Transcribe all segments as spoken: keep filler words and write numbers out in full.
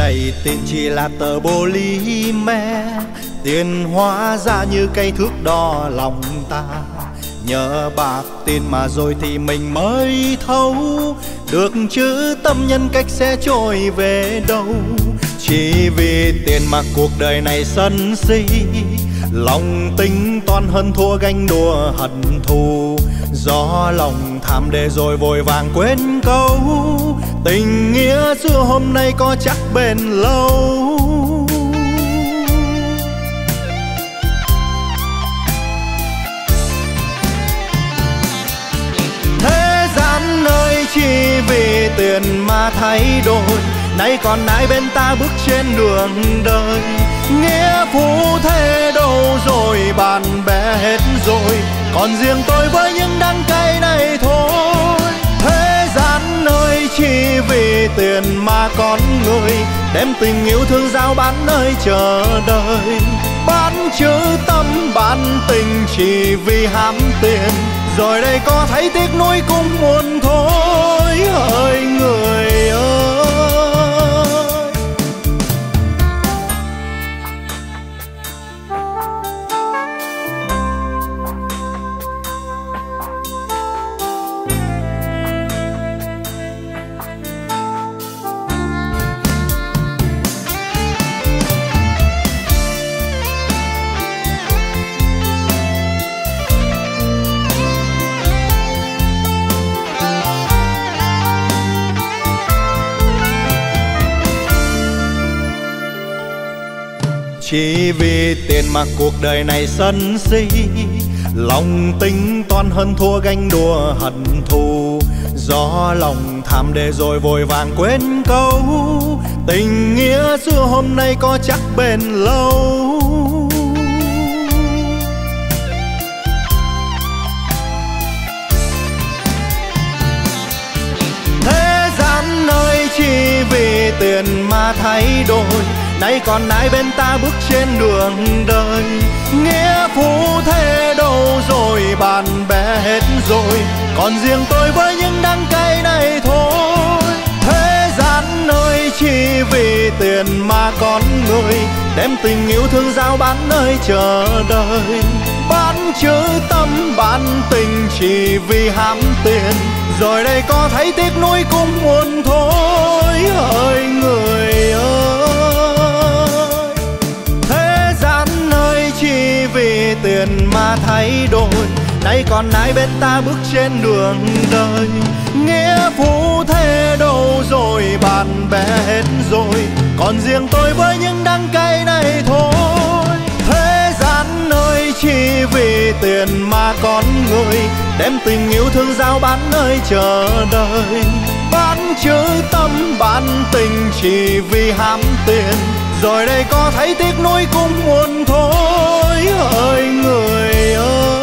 này tên chỉ là tờ polymer, tiền hóa ra như cây thước đo lòng ta. Nhờ bạc tin mà rồi thì mình mới thấu được chữ tâm nhân cách sẽ trôi về đâu. Chỉ vì tiền mà cuộc đời này sân si, lòng tính toan hơn thua ganh đua hận thù. Do lòng tham để rồi vội vàng quên câu, tình nghĩa xưa hôm nay có chắc bền lâu. Thế gian ơi, chỉ vì tiền mà thay đổi, nay còn ai bên ta bước trên đường đời. Nghĩa phú thế đâu rồi, bạn bè hết rồi, còn riêng tôi với những đắng cay này thôi. Thế gian ơi, chỉ vì tiền mà con người đem tình yêu thương giao bán nơi chờ đợi. Bán chữ tâm bán tình chỉ vì ham tiền, rồi đây có thấy tiếc nuối cũng buồn thôi. Hỡi người ơi, chỉ vì tiền mà cuộc đời này sân si, lòng tính toan hơn thua ganh đua hận thù. Do lòng tham để rồi vội vàng quên câu, tình nghĩa xưa hôm nay có chắc bền lâu. Thế gian ơi, chỉ vì tiền mà thay đổi, nay còn ai bên ta bước trên đường đời. Nghĩa phú thế đâu rồi, bạn bè hết rồi, còn riêng tôi với những đắng cay này thôi. Thế gian ơi, chỉ vì tiền mà con người đem tình yêu thương giao bán nơi chờ đợi. Bán chữ tâm bán tình chỉ vì ham tiền, rồi đây có thấy tiếc nuối cũng buồn thôi. Hỡi người ơi, chỉ vì tiền mà thay đổi, nay còn ai bên ta bước trên đường đời. Nghĩa phú thế đâu rồi, bạn bè hết rồi, còn riêng tôi với những đắng cay này thôi. Thế gian ơi, chỉ vì tiền mà con người đem tình yêu thương giao bán nơi chờ đợi. Bán chữ tâm bán tình chỉ vì ham tiền, rồi đây có thấy tiếc nuối cũng buồn thôi. Hỡi người ơi,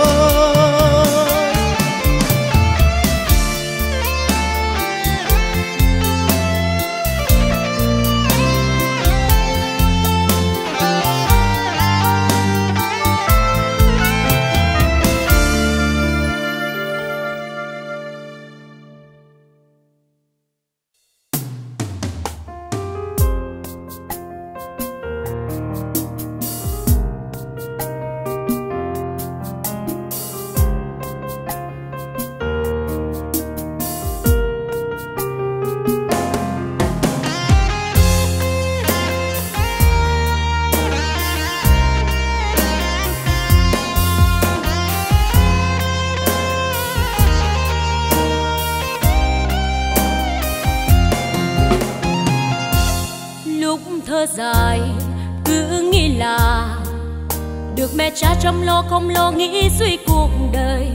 cha chăm lo không lo nghĩ suy cuộc đời.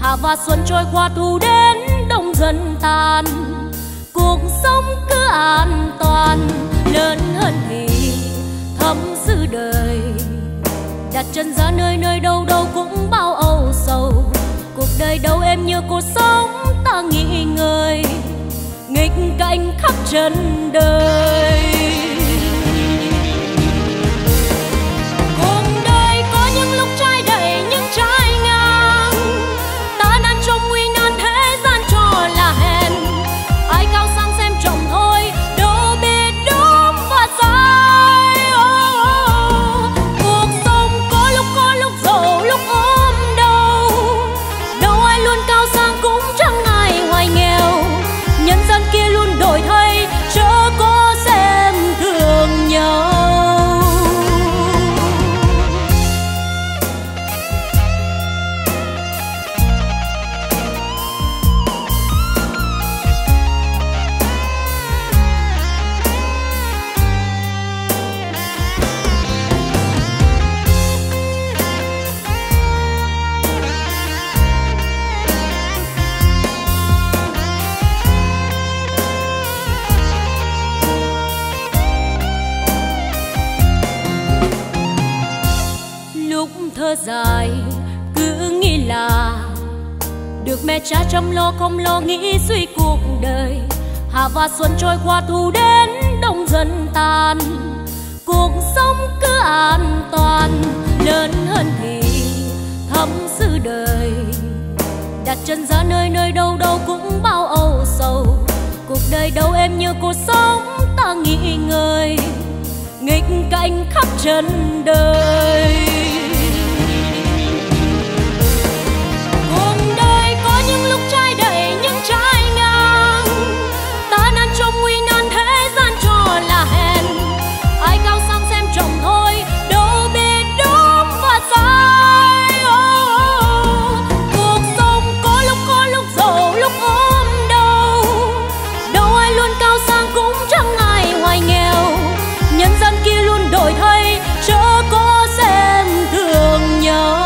Hạ và xuân trôi qua, thu đến đông dần tàn, cuộc sống cứ an toàn. Lớn hơn thì thấm sự đời, đặt chân ra nơi nơi đâu đâu cũng bao âu sầu. Cuộc đời đâu em như cuộc sống ta nghĩ ngơi, nghịch cảnh khắp chân đời. mẹ cha chăm lo không lo nghĩ suy cuộc đời. Hạ và xuân trôi qua, thu đến đông dần tàn, cuộc sống cứ an toàn. Lớn hơn thì thấm sự đời, đặt chân ra nơi nơi đâu đâu cũng bao âu sầu. Cuộc đời đâu em như cuộc sống ta nghĩ ngơi, nghịch cảnh khắp trần đời. Cuộc đời có những lúc trái đầy, những trái ngang, ta nan trong nguy nan thế gian cho là hèn. Ai cao sang xem trọng thôi, đâu biết đúng và sai. Oh, cuộc sống có lúc khó, lúc giàu, lúc ốm đau, đâu ai luôn cao sang, cũng chẳng ai hoài nghèo. Nhân dân kia luôn đổi thay, chớ có xem thường nhau.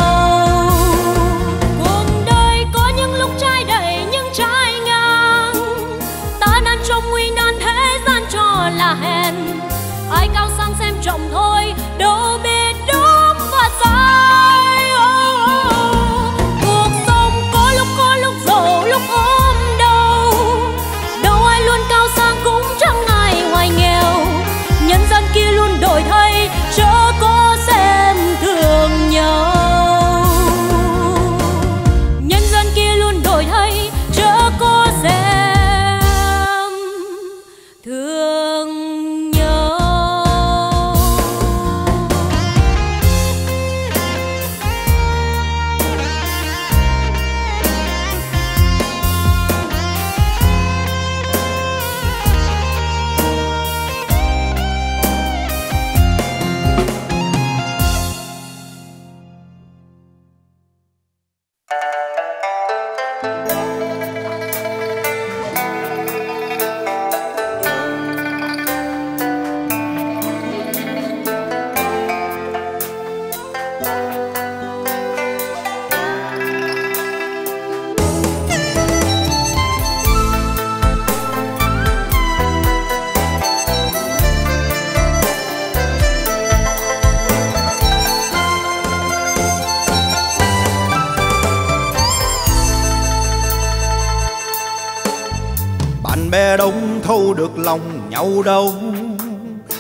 Được lòng nhau đâu,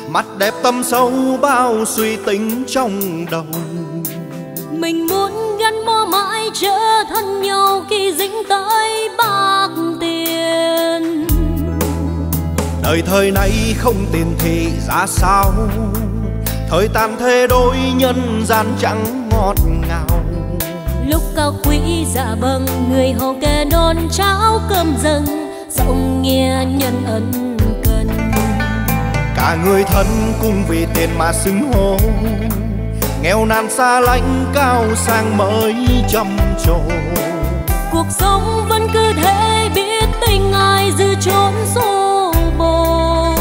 mắt đẹp tâm sâu bao suy tính trong đầu. Mình muốn gắn bó mãi trở thân nhau khi dính tới bạc tiền. Đời thời nay không tiền thì ra sao, thời tàn thế đôi nhân gian chẳng ngọt ngào. Lúc cao quý dạ bâng, người hầu kề đón cháo cơm dâng, giọng nghe nhân ân cần. Cả người thân cùng vì tiền mà xứng hô, nghèo nàn xa lánh cao sang mới trầm trồ. Cuộc sống vẫn cứ thế, biết tình ai dư chốn xô bồ.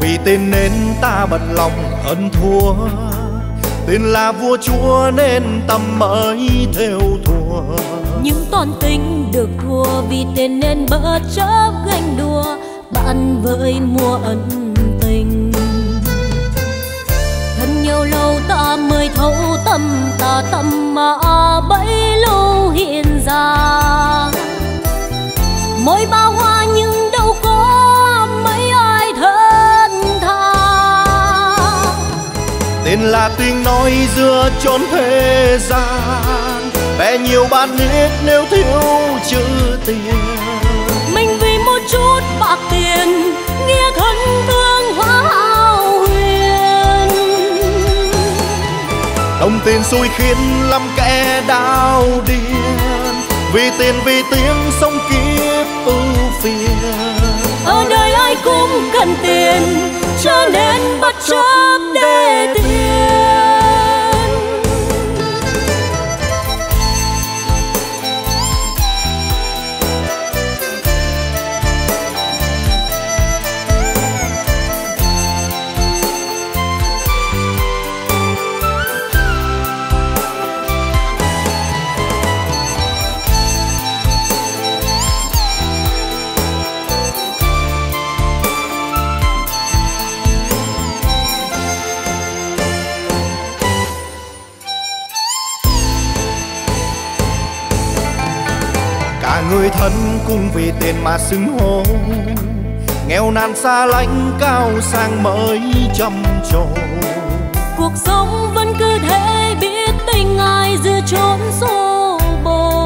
Vì tên nên ta bật lòng hơn thua, tên là vua chúa nên tâm mới theo thua. Những toàn tính được thua, vì tên nên bỡ chớp ganh đua, bạn với mua ân tình. Thân nhau lâu ta mới thấu tâm ta, tâm mà bấy lâu hiện ra. Mỗi bao hoa nhưng đâu có mấy ai thân tha. Tên là tiếng nói giữa chốn thế gian, bè nhiều bạn biết nếu thiếu chữ tiền. Mình vì một chút bạc tiền, nghĩa thân thương hóa hào huyền. Đồng tiền xui khiến lắm kẻ đau điên, vì tiền vì tiếng sống kiếp ưu phiền. Ở đời ai cũng cần tiền, cho nên bất chấp để tiền. cả người thân cùng vì tiền mà xứng hô. Nghèo nàn xa lánh cao sang mới trầm trồ. Cuộc sống vẫn cứ thế biết tình ai giữa chốn xô bồ.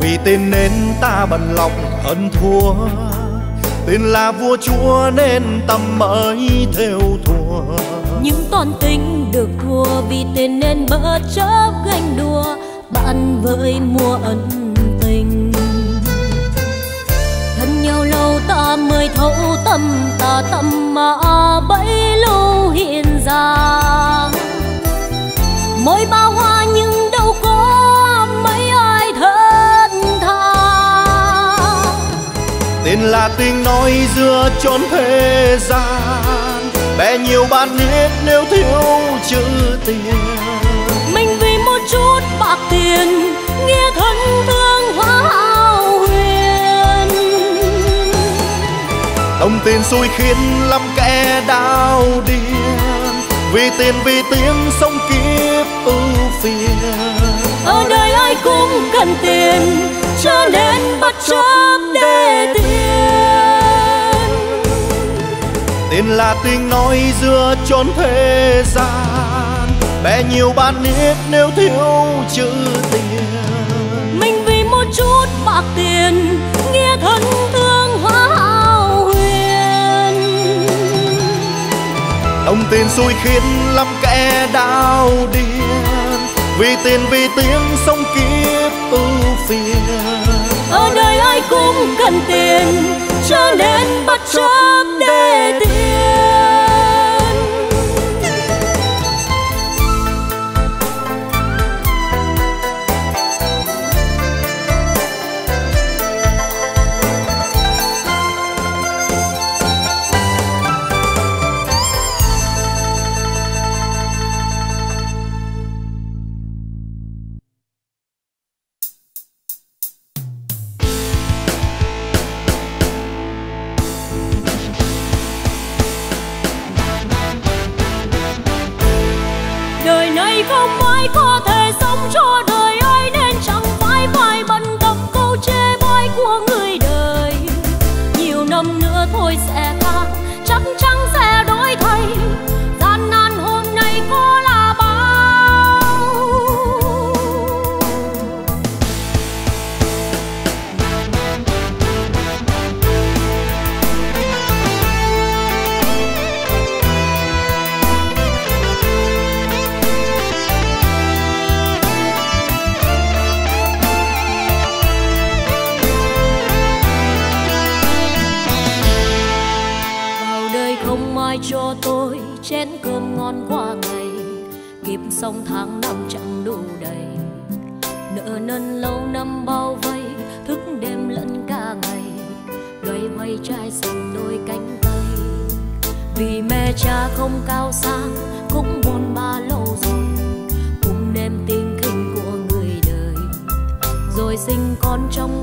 Vì tên nên ta bần lòng hơn thua. Tên là vua chúa nên tâm mới theo thua. Những con tính được thua vì tên nên bỡ chớp ganh đua. Bạn với mua ân tình. Thân nhau lâu ta mới thấu tâm ta tâm mà bấy lâu hiện ra. Mỗi bao hoa nhưng đâu có mấy ai thân tha. Tên là tình nói giữa chốn thế gian. Bè nhiều bạn biết nếu thiếu chữ tiền. Mình vì một chút bạc tiền nghĩa thân thương hóa hào huyền. Đồng tiền xui khiến lắm kẻ đau điên. Vì tiền vì tiếng sống kiếp ưu phiền. Ở đời ai cũng cần tiền cho nên bất chấp để tiền. Tiền là tiếng nói giữa chốn thế gian. Bè nhiều bạn biết nếu thiếu chữ tiền. Mình vì một chút bạc tiền nghĩa thân thương hóa hào huyền. Đồng tiền xui khiến lắm kẻ đau điên. Vì tiền vì tiếng sống kiếp ưu phiền. Ở đời ai cũng cần tiền cho nên bất chấp để tiền.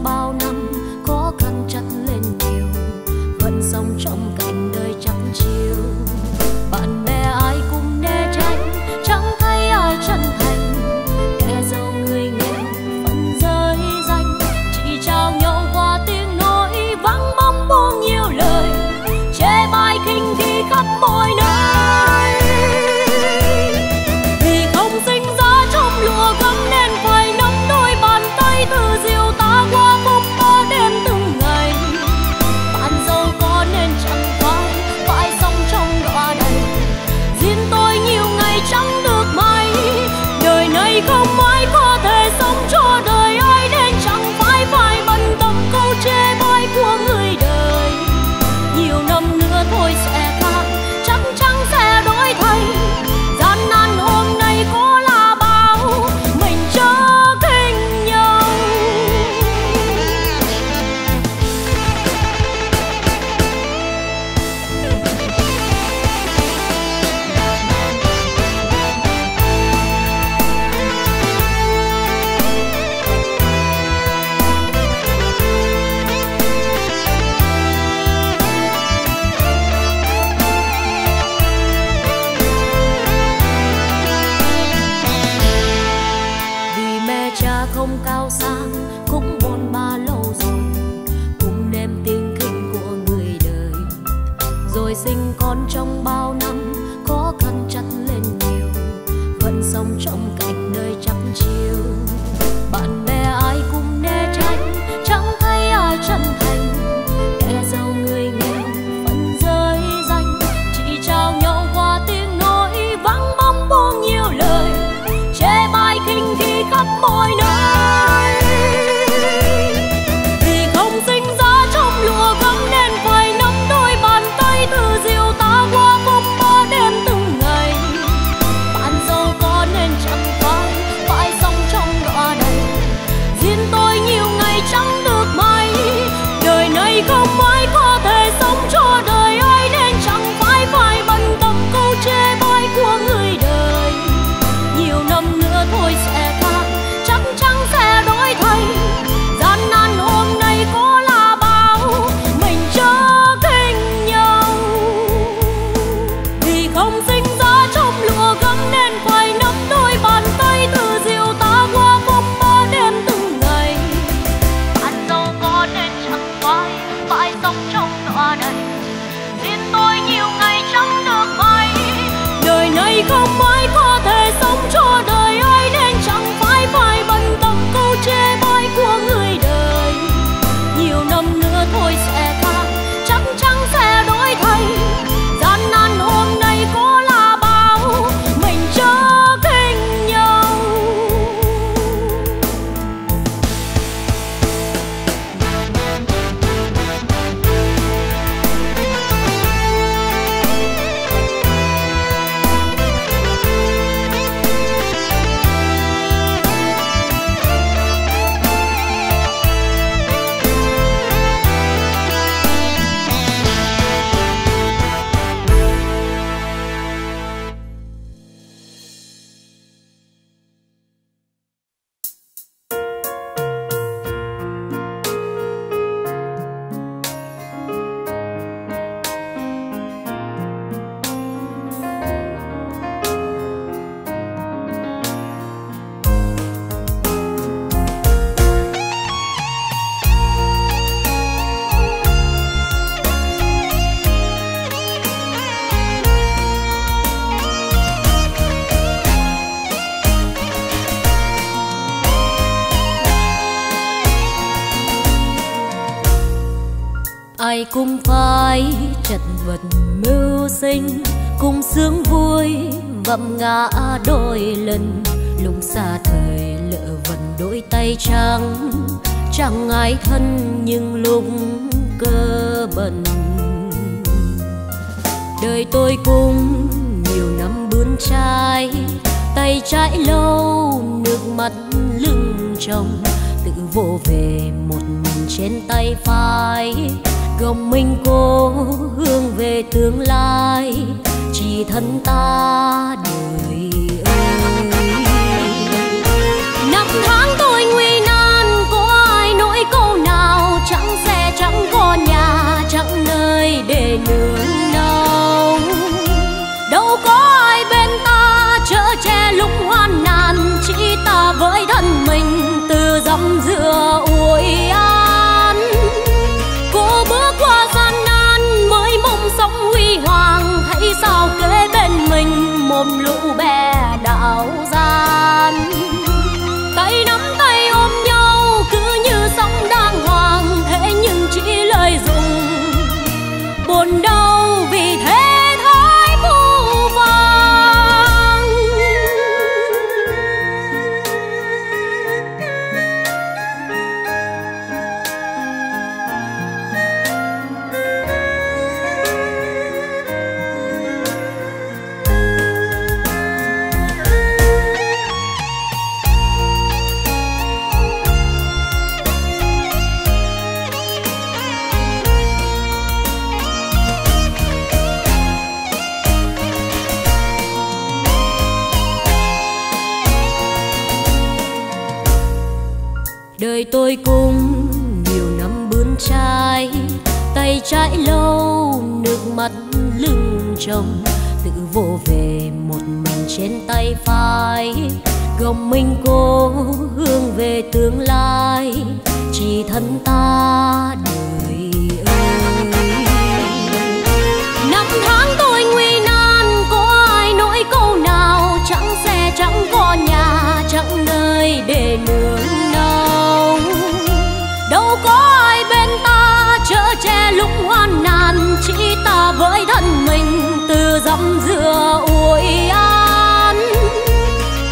Bao Đại trà không cao sang cũng bôn ba lâu rồi, cùng đem tiếng kinh của người đời. Rồi sinh con trong bao năm, khó khăn chắc lên nhiều, vẫn sống trong cảnh nơi trắng chiều. Bạn bè ai cũng né tránh, chẳng thấy ai chân thành. Kẻ giàu người nghèo vẫn rơi danh, chỉ trao nhau qua tiếng nói vắng bóng buông nhiều lời, chê bai khinh khi khắp mọi nơi. Vì không sinh ra trong lụa vắng nên phải nắm đôi bàn tay từ diều ta qua bóng ba đêm từng ngày. Bạn giàu có nên chẳng phải phải sống trong đọa đầy, riêng tôi nhiều ngày chẳng được may. Đời này không ai có thể sống cho đời ai nên chẳng phải phải bận tâm câu chê bai của người đời. Nhiều năm nữa thôi sẽ khác, chắc chắn sẽ đổi thay. Gian nan hôm nay có là bao, mình chớ khinh nhau. Vì không sinh ra trong lụa gấm nên phải nắm đôi bàn tay từ diều ta qua bóng ba đêm từng ngày. Bạn giàu có nên chẳng phải phải sống trong đọa đầy, riêng tôi nhiều ngày chẳng được may. Đời này không ai có thể sống cho đời ai nên chẳng phải phải bận tâm câu chê bai của người đời. Nhiều năm nữa thôi sẽ khác, chắc chắn sẽ đổi thay. Gian nan hôm nay có là bao, mình chớ khinh nhau. Ai cũng phải chật vật mưu sinh, cùng sướng vui vậm ngã đôi lần. Lùng xa thời lỡ vần đôi tay trắng, chẳng ai thân nhưng lúc cơ bần. Đời tôi cũng nhiều năm bươn trái, tay trái lâu nước mắt lưng tròng. Tự vô về một mình trên tay phải, gồng mình cố hướng về tương lai, chỉ thân ta đời ơi. Năm tháng tôi nguy nan, có ai nỗi câu nào, chẳng xe chẳng có nhà, chẳng nơi để nương đâu. Đâu có ai bên ta chở che lúc hoạn nạn, chỉ ta với thân mình từ dòng dừa ủi an. Cô bước qua gian nan mới mong sống huy hoàng, thấy sao kế bên mình một lũ bè đảo gian. Tay nắm tay ôm nhau cứ như sóng đang hoàng, thế nhưng chỉ lời dùng buồn đau vì thế. Đời tôi cũng nhiều năm bươn trái, tay trái lâu nước mắt lưng tròng. Tự vô về một mình trên tay phải, gồng mình cố hướng về tương lai, chỉ thân ta đời ơi. Năm tháng tôi nguy nan, có ai nỗi câu nào, chẳng xe chẳng có nhà, chẳng nơi để nương náu. Đâu có ai bên ta chở che lúc hoạn nạn, chỉ ta với thân mình từ dặm dừa ủi an.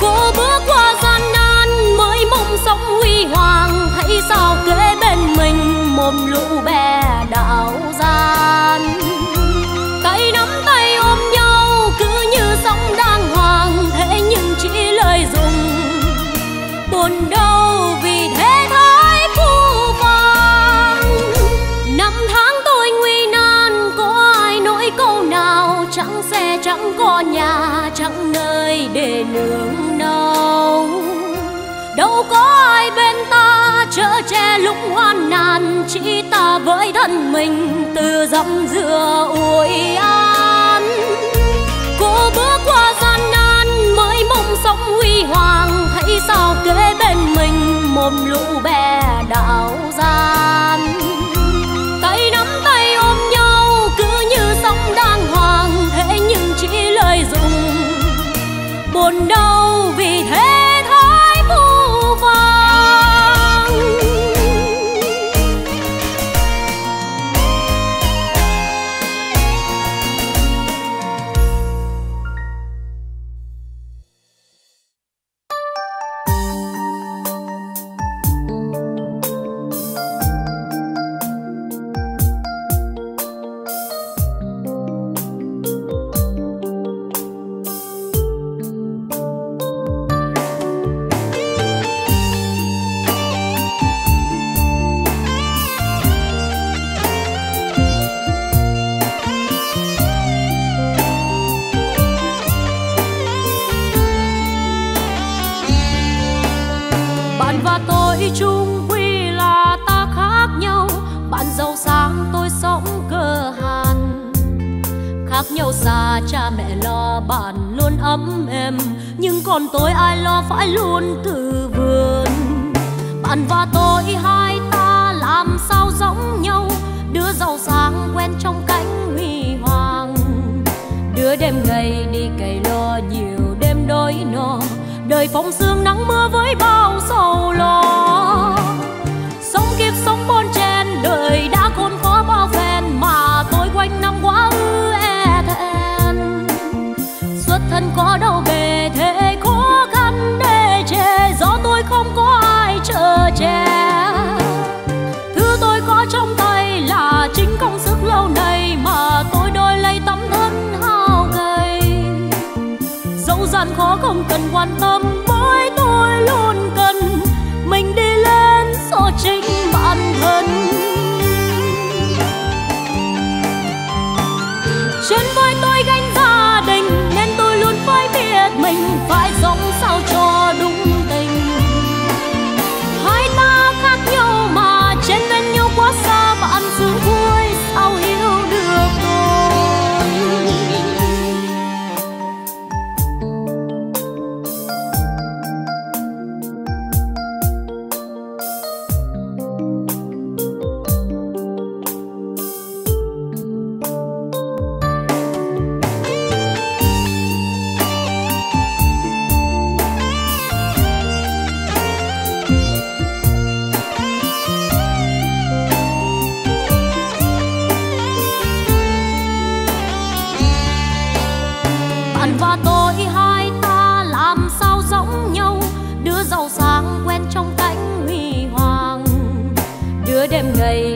Cô bước qua gian nan mới mong sống huy hoàng, thấy sao kế bên mình một lũ bè đảo gian. Tay nắm tay ôm nhau cứ như sóng đang hoàng, thế nhưng chỉ lời dùng buồn đau vì thế thái phu phàng. Năm tháng tôi nguy nan, có ai nỗi câu nào, chẳng xe chẳng có nhà, chẳng nơi để nương náu. Đâu có ai bên ta chở che lúc hoạn nạn, chỉ ta với thân mình từ dặm dừa ủi an. Cô bước qua gian nan mới mong sống huy hoàng, thấy sao kế bên mình một lũ bè đảo gian. Tay nắm tay ôm nhau cứ như sóng đang hoàng, thế nhưng chỉ lời dùng buồn đau vì thế. Xa cha mẹ lo bạn luôn ấm êm, nhưng còn tôi ai lo phải luôn từ vườn. Bạn và tôi hai ta làm sao giống nhau, đứa giàu sang quen trong cánh huy hoàng, đứa đêm ngày đi cày lo nhiều đêm đói no, đời phóng sương nắng mưa với bao sầu lo. Sống kiếp sống bon chen, đời đã khôn khó bao phen, mà tôi quanh năm quá ư e thẹn. Xuất thân có đâu bề thế khó khăn để che, do tôi không có ai chở che. Thứ tôi có trong tay là chính công sức lâu nay, mà tôi đôi lấy tấm thân hao gầy. Dẫu gian khó không cần quan tâm, mỗi tôi luôn cần mình đi lên so chính bản thân. Trên vai tôi gánh gia đình nên tôi luôn phải biết mình phải sống sao cho đúng tình. Hai ta khác nhau mà trên bên nhau quá xa, bạn giữ vui sao hiểu được tôi.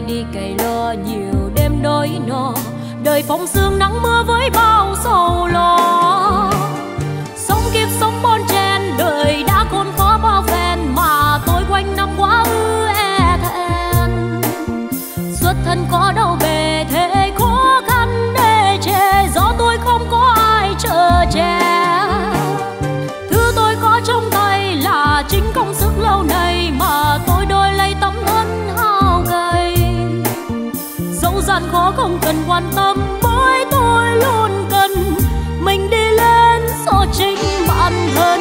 Đi cày lo nhiều đêm đói no, đời phóng sương nắng mưa với bao sầu lo. Sống kiếp sống bon chen, đời đã khôn khó bao phen, mà tôi quanh năm quá ư e thẹn. Xuất thân có đâu bề thế khó khăn để che, do tôi không có ai chở che. Thứ tôi có trong tay là chính công sức lâu nay, mà tôi đôi lấy tấm thân hao gầy. Gian khó không cần quan tâm, mỗi tôi luôn cần mình đi lên so chính bản thân.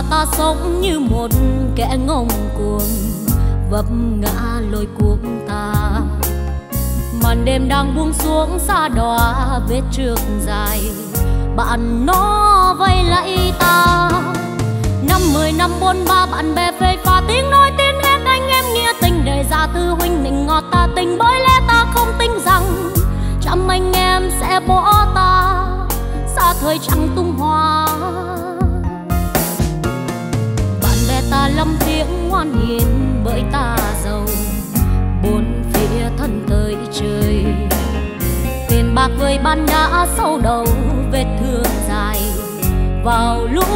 Và ta sống như một kẻ ngông cuồng vấp ngã lôi cuộc ta. Màn đêm đang buông xuống xa đọa vết trượt dài, bạn nó vây lấy ta. Năm mười năm bốn ba bạn bè phê pha tiếng nói tiếng ghét, anh em nghĩa tình đời ra thư huynh mình ngọt ta tình. Bởi lẽ ta không tin rằng trăm anh em sẽ bỏ ta xa thời trăng tung hoa. Bạn bè ta lâm tiếng ngoan hiền bởi ta giàu, bốn phía thân tới trời. Tiền bạc với ban đã sâu đầu vết thương dài vào lúc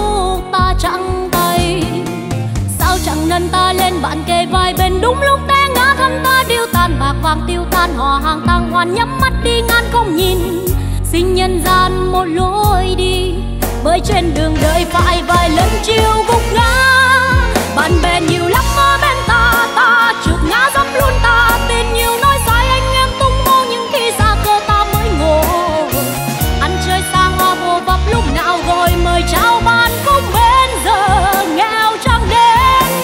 ta trắng tay. Sao chẳng nâng ta lên bạn kề vai bên đúng lúc té ngã thân ta điêu tàn, bạc vàng tiêu tan hò hàng tang hoàn nhắm mắt đi ngang không nhìn. Xin nhân gian một lối đi, bởi trên đường đời phải vài lần chiều gục ngã. Bạn bè nhiều lắm ở bên ta, ta trượt ngã dẫm luôn ta. Tin nhiều nói sai anh em tung mô, nhưng khi ra cơ ta mới ngộ. Ăn chơi xa hoa vô vập lúc nào rồi mời chào bạn cũng bên giờ nghèo chẳng đến.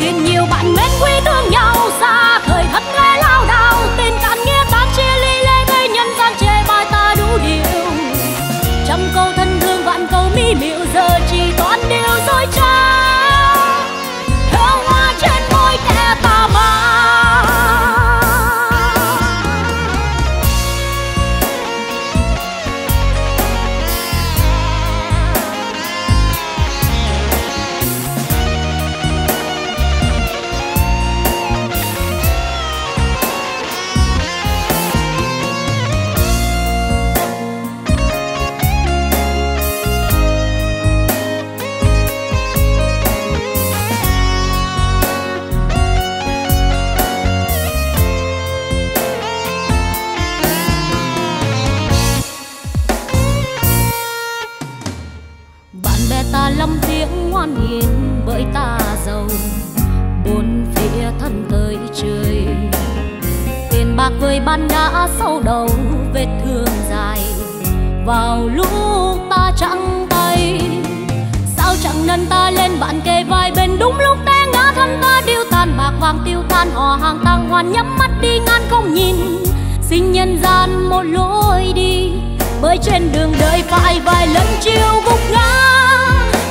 Tin nhiều bạn mến quý thương nhau xa khởi thất nghe lao đao. Tin cạn nghĩa tán chia ly lê gây nhân gian chê bai ta đủ điều. Trăm câu thân thương vạn câu mỹ miệu giờ chỉ toán điều dối trá. Người bạn đã sâu đầu vết thương dài vào lúc ta trắng tay. Sao chẳng nâng ta lên bạn kề vai bên đúng lúc té ngã thân ta điêu tàn, bạc vàng tiêu tan hò hàng tang hoàn nhắm mắt đi ngang không nhìn. Xin nhân gian một lối đi, bởi trên đường đời phải vài lần chiều gục ngã.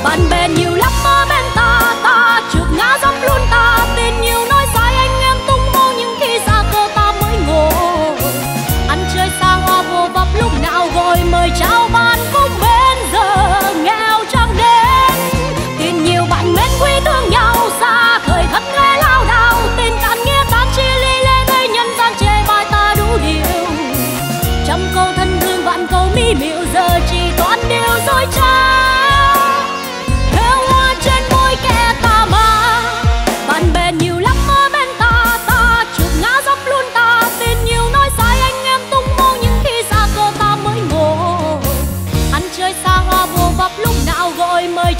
Bạn bè nhiều lắm ở bên ta, ta trượt ngã dẫm luôn ta. Tin nhiều nói sai anh em tung mô, nhưng khi ra cơ ta mới ngộ. Ăn chơi xa hoa vô vập lúc nào rồi mời chào bạn cũng bên giờ nghèo chẳng đến. Tin nhiều bạn mến quý thương nhau xa khởi thất nghe lao đao. Tin cạn nghĩa tán chia ly lê gây nhân gian chê bai ta đủ điều. Trăm câu thân thương vạn câu mỹ miệu giờ chỉ toán điều dối trá.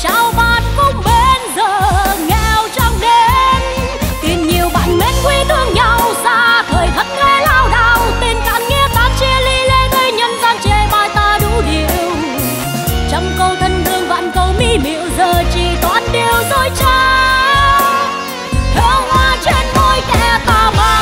Chào bạn cũng bên giờ nghèo chẳng đến. Tin nhiều bạn mến quý thương nhau xa thời thật nghe lao đao. Tin cạn nghĩa tán chia ly lê gây nhân gian chê bai ta đủ điều. Trăm câu thân thương vạn câu mỹ miệu giờ chỉ toán điều dối trá. Hương hoa trên môi kẻ ta mang.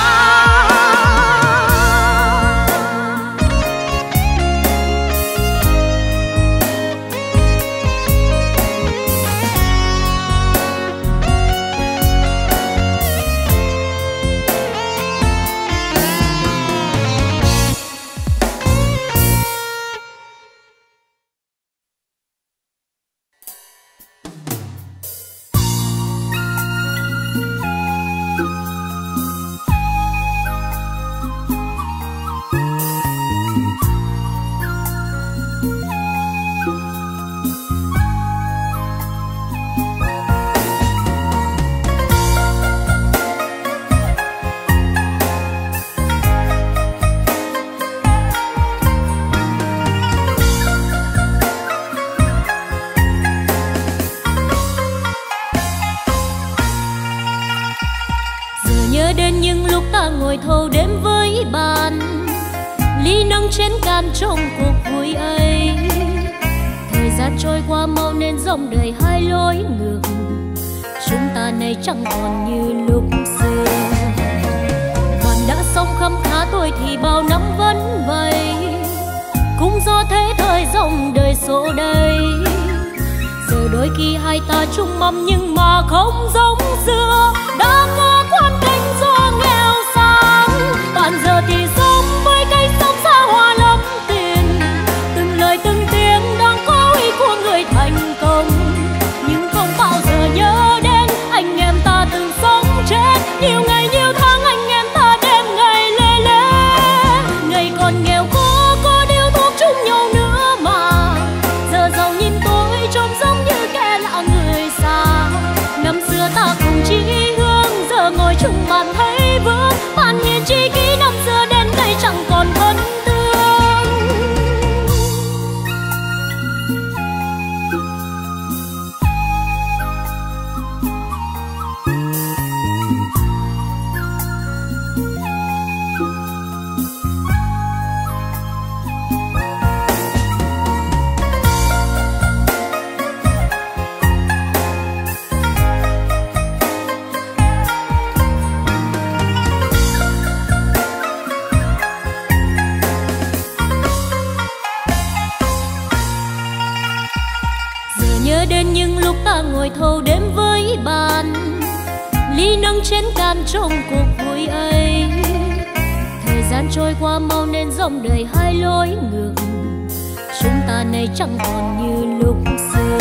gian trôi qua mau nên dòng đời hai lối ngược, chúng ta nay chẳng còn như lúc xưa. Bạn đã sống khấm khá tuổi thì bao năm vẫn vậy, cũng do thế thời dòng đời xô đầy. Giờ đôi khi hai ta chung mong nhưng mà không giống xưa, đã có quan cảnh do nghèo sang, bạn giờ thì sống với cây sống xa hoa lắm tiền. Từng lời từng tiếng đang có ý của người thành công, nhưng không bao giờ nhớ đến anh em ta từng sống chết. Nhiều ngày nhiều tháng anh em ta đêm ngày lê lê, ngày còn nghèo có có điếu thuốc chung nhau nữa mà, giờ giàu nhìn tôi trông giống như kẻ lạ người xa. Năm xưa ta cùng chí hương, giờ ngồi chung bàn thấy vương. Bạn nhìn chi kỷ năm xưa đến đây chẳng còn thân tương. Đến những lúc ta ngồi thâu đêm với bạn, ly nâng chén cạn trong cuộc vui ấy. Thời gian trôi qua mau nên dòng đời hai lối ngược, chúng ta nay chẳng còn như lúc xưa.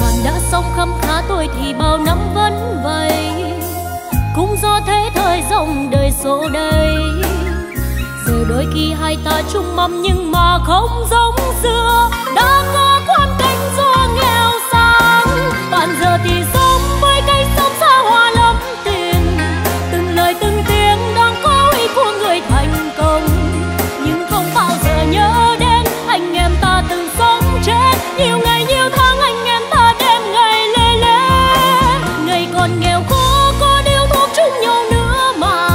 Bạn đã sống khấm khá tuổi thì bao năm vẫn vậy, cũng do thế thời dòng đời xô đầy. Giờ đôi khi hai ta chung mong nhưng mà không giống xưa, đã có quan cảnh do nghèo sang. Bạn giờ thì sống với cây sống xa hoa lắm tiền. Từng lời từng tiếng đang có ý của người thành công, nhưng không bao giờ nhớ đến anh em ta từng sống chết. Nhiều ngày nhiều tháng anh em ta đêm ngày lê lê, ngày còn nghèo khó có điếu thuốc chung nhau nữa mà,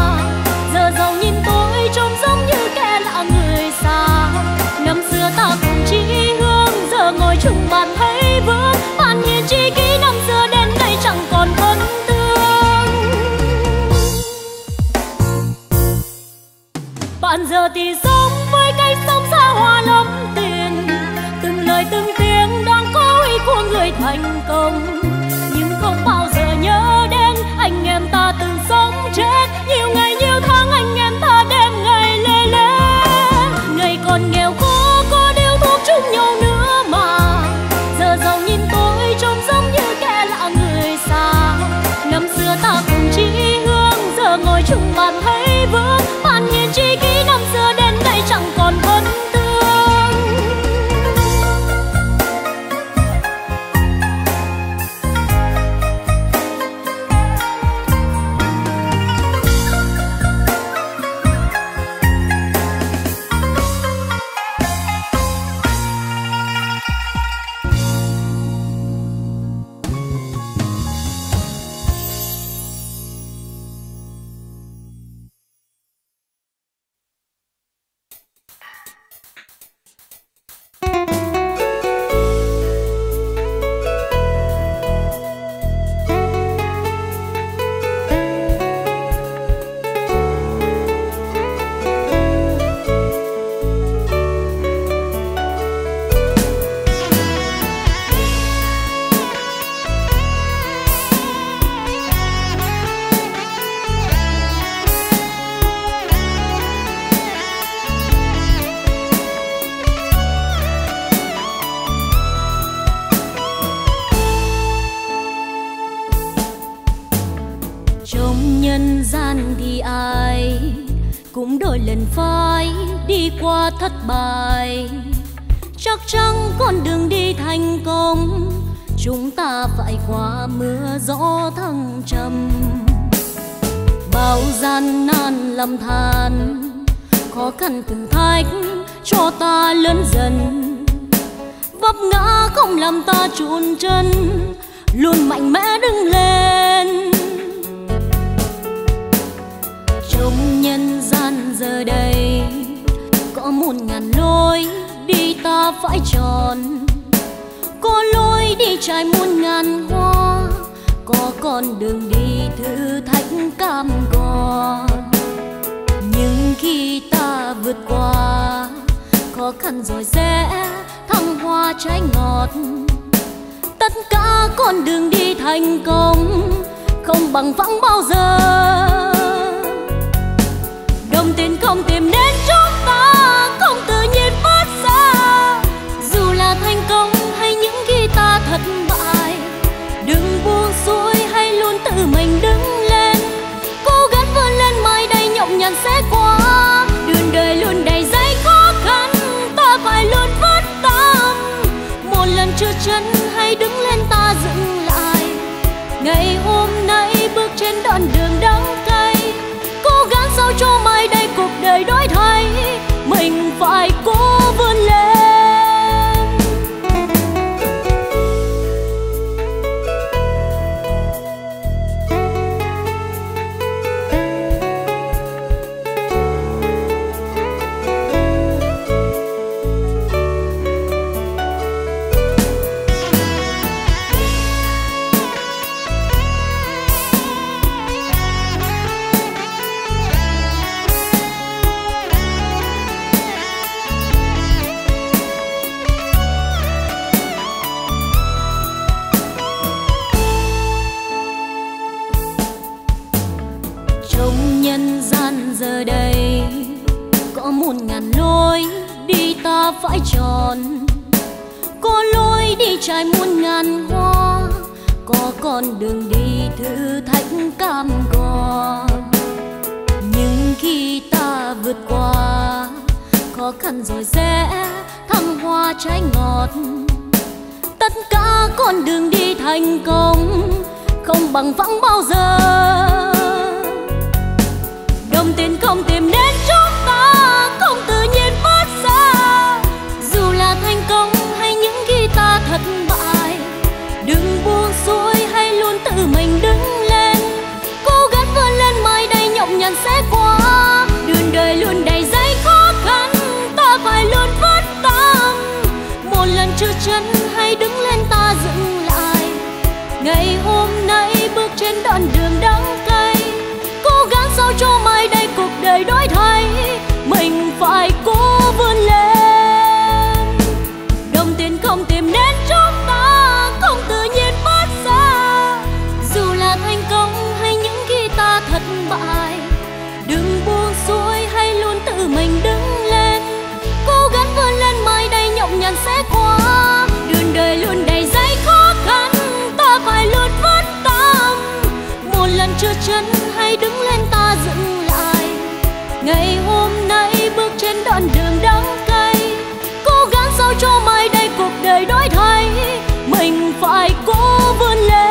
giờ giàu nhìn tôi trông giống như kẻ lạ người xa. Năm xưa ta cùng chí hương, giờ ngồi chung bàn thấy vương. Bạn nhìn chi kỷ năm xưa đến đây chẳng còn thân tương. Bạn giờ thì sống với cây sống xa hoa lắm tiền. Từng lời từng tiếng đang có ý của người thành công, nhưng không bao giờ nhớ đến anh em ta từng sống chết. Nhiều ngày nhiều tháng anh em ta đêm ngày lê lê, ngày còn nghèo khó có điếu thuốc chung nhau nữa mà, giờ giàu nhìn tôi trông giống như kẻ lạ người xa. Năm xưa ta cùng chí hương, giờ ngồi chung bàn thấy vương. Bạn nhìn chi kỷ năm xưa đến đây chẳng còn thân tương. Thất bại chắc chắn con đường đi thành công, chúng ta phải qua mưa gió thăng trầm. Bao gian nan lầm than, khó khăn thử thách cho ta lớn dần. Vấp ngã không làm ta chùn chân, luôn mạnh mẽ đứng lên. Trong nhân gian giờ đây có một ngàn lối đi ta ta phải tròn, có lối đi trải muôn ngàn hoa, có con đường đi thử thách cam go. Nhưng khi ta vượt qua khó khăn rồi sẽ thăng hoa trái ngọt. Tất cả con đường đi thành công không bằng phẳng bao giờ. Đồng tiền không tìm đến chúng ta, không tự nhiên phát ra. Dù là thành công hay những khi ta thất bại, đừng buông xuôi hay luôn tự mình đứng lên. Cố gắng vươn lên mai đây nhọc nhằn sẽ qua. Đường đời luôn đầy dẫy khó khăn, ta phải luôn phát tâm. Một lần trượt chân hay đứng lên ta dựng lại. Ngày hôm nay bước trên đoạn đường đắng cay, cố gắng sao cho mai đây cuộc đời đổi thay. Mình phải cố vươn lên. Giờ đây có một ngàn lối đi ta phải tròn, có lối đi trải muôn ngàn hoa, có con đường đi thử thách cam go. Nhưng khi ta vượt qua khó khăn rồi sẽ thăng hoa trái ngọt. Tất cả con đường đi thành công không bằng phẳng bao giờ. Đồng tiền không tìm đến chúng ta, không tự nhiên phát ra. Dù là thành công hay những khi ta thất bại, đừng buông xuôi hay luôn tự mình đứng lên. Cố gắng vươn lên mai đây nhọc nhằn sẽ qua. Đường đời luôn đầy dẫy khó khăn, ta phải luôn phát tâm. Một lần trượt chân hay đứng lên ta dựng lại. Ngày hôm nay bước trên đoạn đường đắng cay, cố gắng sao cho mai đây cuộc đời đổi thay. Mình phải cố vươn lên. Đồng tiền không tìm đến chúng ta, không tự nhiên phát ra. Dù là thành công hay những khi ta thất bại, đừng buông xuôi hay luôn tự mình đứng lên. Cố gắng vươn lên mai đây nhọc nhằn sẽ qua. Đường đời luôn đầy dẫy khó khăn, ta phải luôn phát tâm. Một lần trượt chân hay đứng lên ta dựng lại. Ngày hôm nay bước trên đoạn đường đắng cay, cố gắng sao cho mai đây cuộc đời đổi thay. Mình phải cố vươn lên.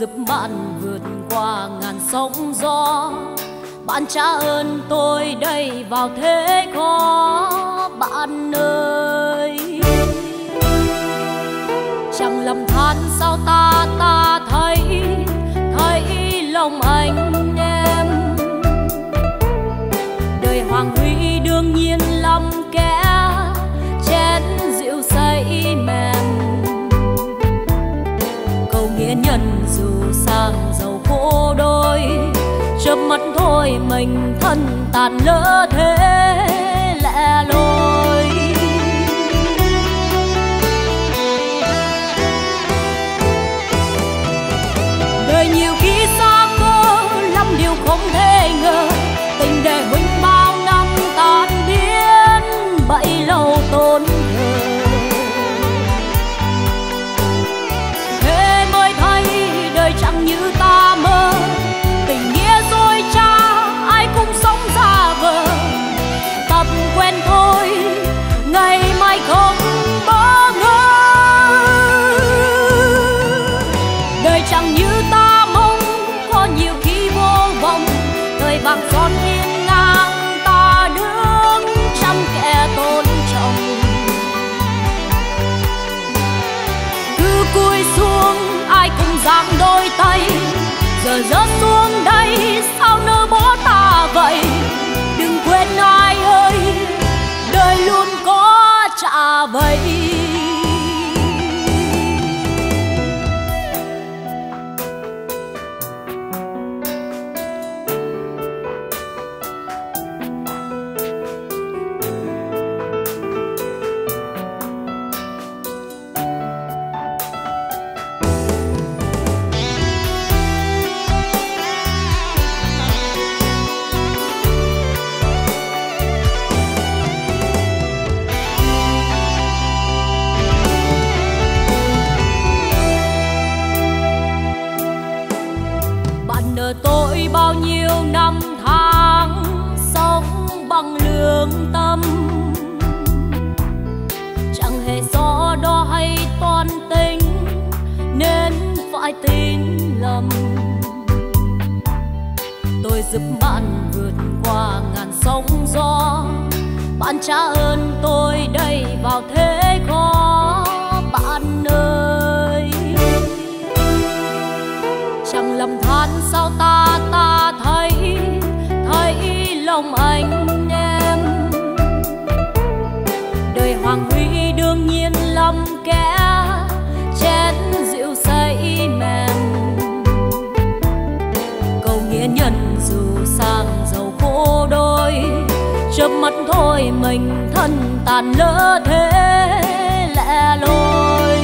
Giúp bạn vượt qua ngàn sóng gió, bạn trả ơn tôi đây vào thế khó. Bạn ơi, chẳng lầm than sao ta ta thấy thấy lòng anh em. Đời hoàng huy đương nhiên lắm kẽ, chớp mắt thôi mình thân tàn lỡ thế lẽ lối. Đời nhiều khi xa cơ lắm điều không thể ngờ, tình để huynh bao năm tan biến bẫy lâu tốn thờ. Thế mới thấy đời chẳng như ta mơ, tình nghĩa dối trá ai cũng sống ra vờ. Tập quen thôi ngày mai không bỡ ngỡ, đời chẳng như ta mong có nhiều khi vô vọng. Thời bạc son hiên ngang ta đứng trăm kẻ tôn trọng, cứ cúi xuống ai cũng giang đôi tay. Giờ rớt xuống đây sao nỡ bỏ ta vậy, đừng quên ai ơi đời luôn có trả vây. Tôi bao nhiêu năm tháng sống bằng lương tâm, chẳng hề rõ đó hay toan tính nên phải tin lầm. Tôi giúp bạn vượt qua ngàn sóng gió, bạn trả ơn tôi đầy vào thế khó bạn ơi. Chẳng lầm than sao ta ta thấy thấy lòng anh em, đời hoàng huy đương nhiên lắm kẽ chén rượu say mềm. Câu nghĩa nhân dù sang giàu khổ đôi, chớp mắt thôi mình thân tàn lỡ thế lẽ lối.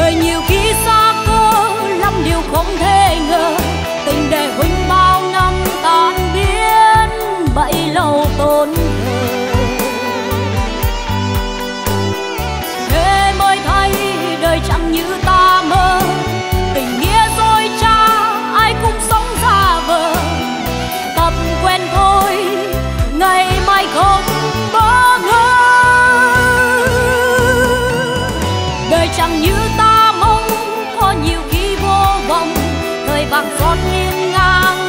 Đời nhiều khi xa cơ lắm điều không thể ngờ, tình để huynh bao năm tan biến bẫy lâu tốn thờ. Thế mới thấy đời chẳng như ta mơ, tình nghĩa dối trá ai cũng sống ra vờ. Tập quen thôi ngày mai không bỡ ngỡ, đời chẳng như bằng giọt hiên ngang ta đứng trăm kẻ tôn trọng, cứ cúi xuống ai cũng giang đôi tay.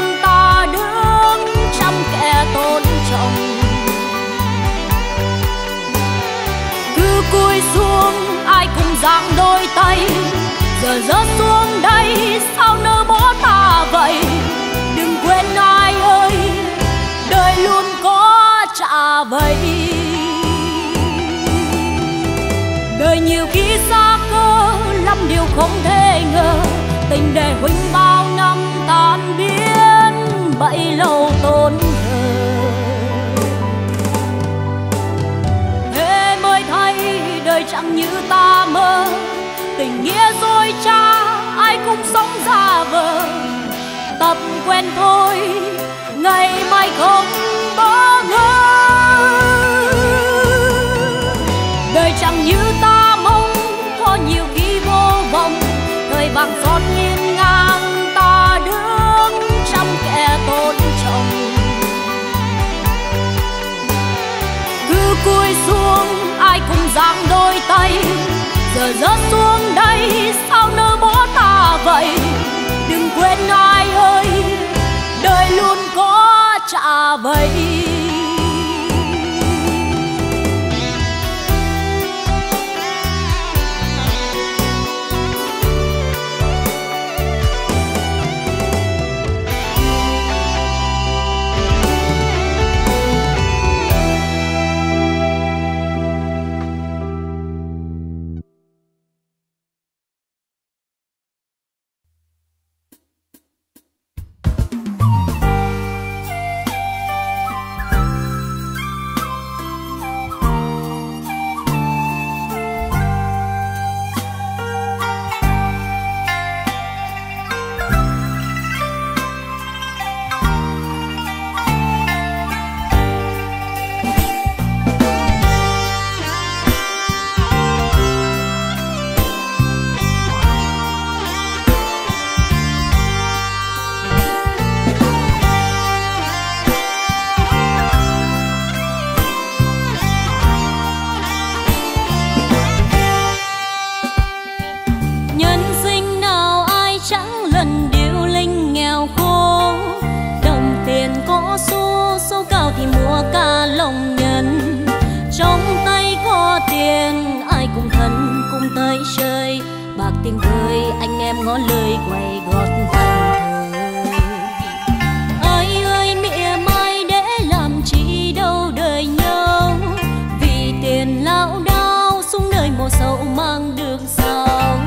Giờ rớt xuống đây sao nỡ bỏ ta vậy, đừng quên ai ơi đời luôn có trả vây. Đời nhiều khi xa cơ lắm điều không thể ngờ, tình để huynh bao năm tan biến bẫy lâu tốn thờ. Thế mới thấy đời chẳng như ta mơ, tình nghĩa dối trá ai cũng sống ra vờ. Tập quen thôi ngày mai không bỡ ngỡ, đời chẳng như ta mong có nhiều khi vô vọng. Thời bạc giọt hiên ngang ta đứng trăm kẻ tôn trọng, cứ cúi xuống ai cũng giang đôi tay. Giờ rớt xuống đây sao nỡ bỏ ta vậy, đừng quên ai ơi đời luôn có trả vây. xuân tới chơi bạc tiếng vơi anh em ngó lời quay gót vần thời. Ơi ơi mẹ mai để làm chi đâu đời nhau, vì tiền lão đao xuống đời mồ sầu mang đường sao.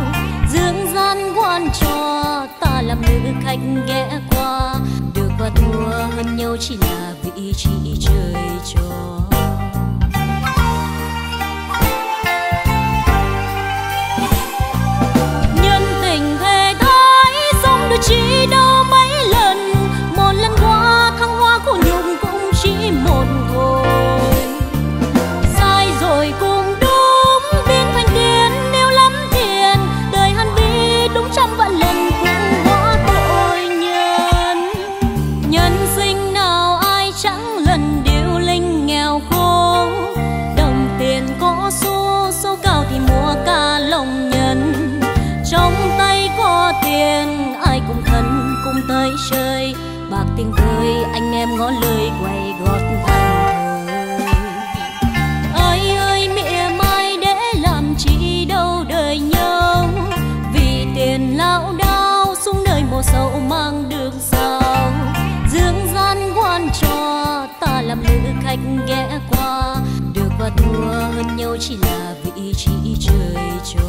Dương gian quan trò ta làm nữ khách ghé qua, được và thua hơn nhau chỉ là vị trí trời cho. Chỉ đâu mấy lần, một lần qua thăng hoa của nhung cũng chỉ một hồi. Sai rồi cũng đúng, biến thành tiền nếu lắm tiền, đời hắn bi đúng trăm vạn lần cũng hóa tội nhân. Nhân sinh nào ai chẳng lần điêu linh nghèo khổ, đồng tiền có số, số cao thì mua cả lòng nhân. Trong tay có tiền cùng thân cùng tới chơi bạc tình vơi anh em ngó lời quay gót vần thời. Ơi ơi mẹ mai để làm chi đâu đời nhau, vì tiền lão đao xuống đời mồ sầu mang đường sao. Dương gian quan trò ta làm nữ khách ghé qua, được và thua hơn nhau chỉ là vị trí trời cho.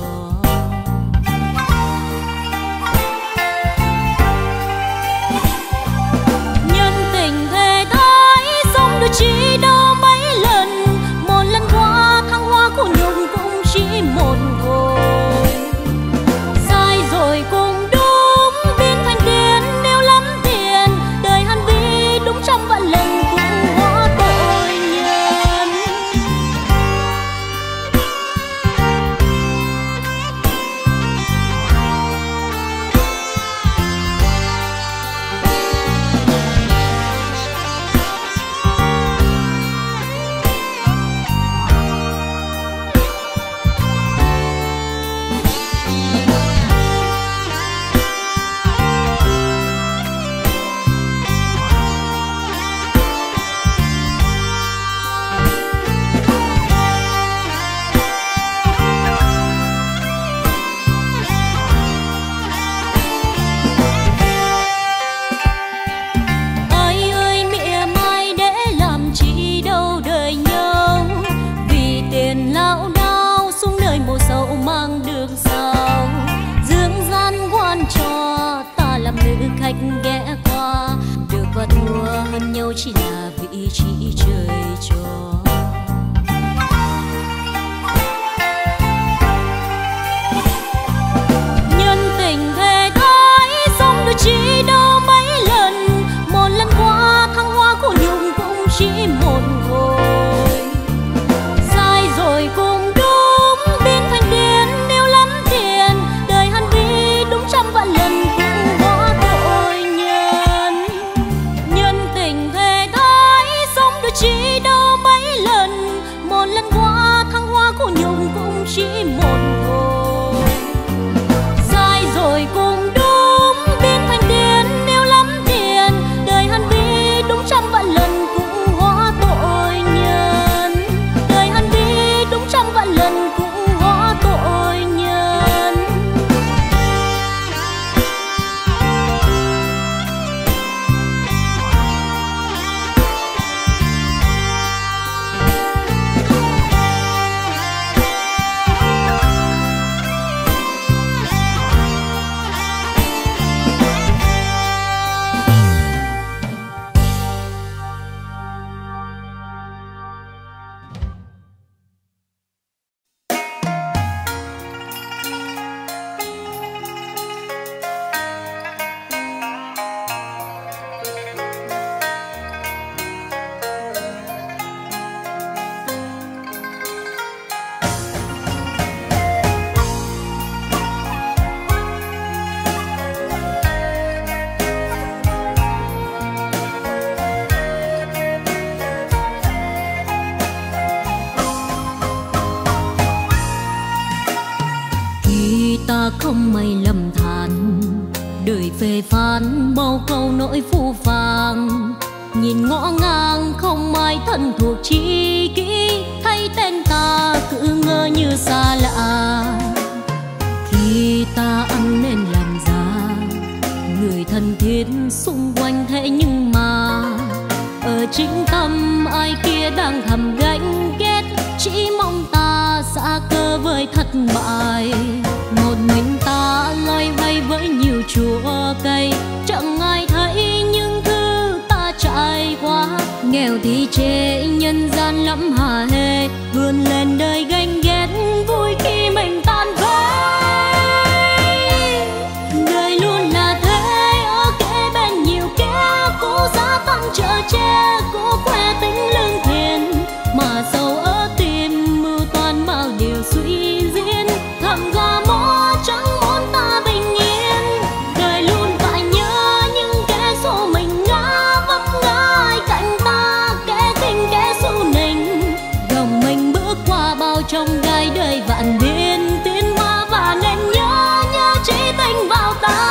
Chỉ đâu mấy lần, một lần qua thăng hoa của nhung cũng chỉ một hồi. Sai rồi cũng đúng, biến thành tiền nếu lắm tiền, đời hắn bi đúng trăm vạn lần cũng hóa tội nhân. Ghé qua được và thua hơn nhau chỉ là vị trí trời cho. Nhân tình thề thái xong đôi chỉ đâu mấy lần, một lần qua thăng hoa của nhung cũng chỉ một hồi. Sai rồi cũng đúng, biến thành tiền nếu lắm tiền, đời hắn đi đúng trăm vạn lần cũng chỉ đâu mấy lần, một lần qua thăng hoa của nhung cũng chỉ một hồi. Sai rồi cũng đúng, biến thành tiền nếu lắm tiền, đời hắn bi đúng trăm vạn lần cũng hóa tội nhân. Đời hắn bi đúng trăm vạn lần cũng hóa tội nhân. Không mây lầm than đời phê phán bao câu nỗi phũ phàng, nhìn ngõ ngang không ai thân thuộc chi kỹ, thấy tên ta cứ ngỡ như xa lạ. chính tâm ai kia đang thầm gánh ghét, chỉ mong ta xa cơ với thất bại. Một mình ta loay hoay với nhiều chua cay, chẳng ai thấy những thứ ta trải qua. Nghèo thì chê nhân gian lắm hà hê, vươn lên đời ganh ghét vui khi mình tan vỡ. Chợ tre cố khoe tính lương thiện, mà sầu ở tim mưu toan bao điều suy diễn. Thầm gà mó trắng muốn ta bình yên, đời luôn phải nhớ những kẻ số mình ngã vấp ngã cạnh ta, kẻ tình kẻ xu nình gồng mình bước qua bao trong gai đời vạn biến tiến hóa. Và nên nhớ nhớ chỉ tình vào ta.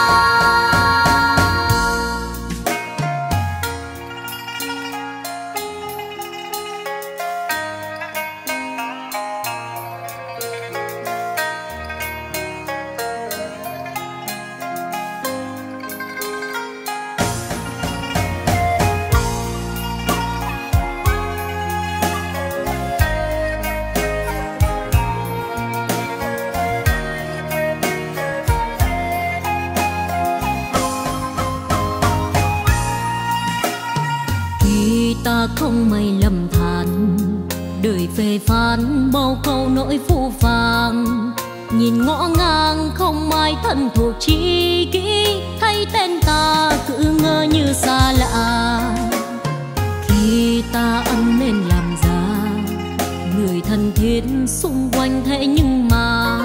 Không mây lầm than đời phê phán bao câu nỗi phũ phàng, nhìn ngõ ngang không ai thân thuộc chi kỷ, thấy tên ta cứ ngỡ như xa lạ. Khi ta ăn nên làm ra người thân thiết xung quanh, thế nhưng mà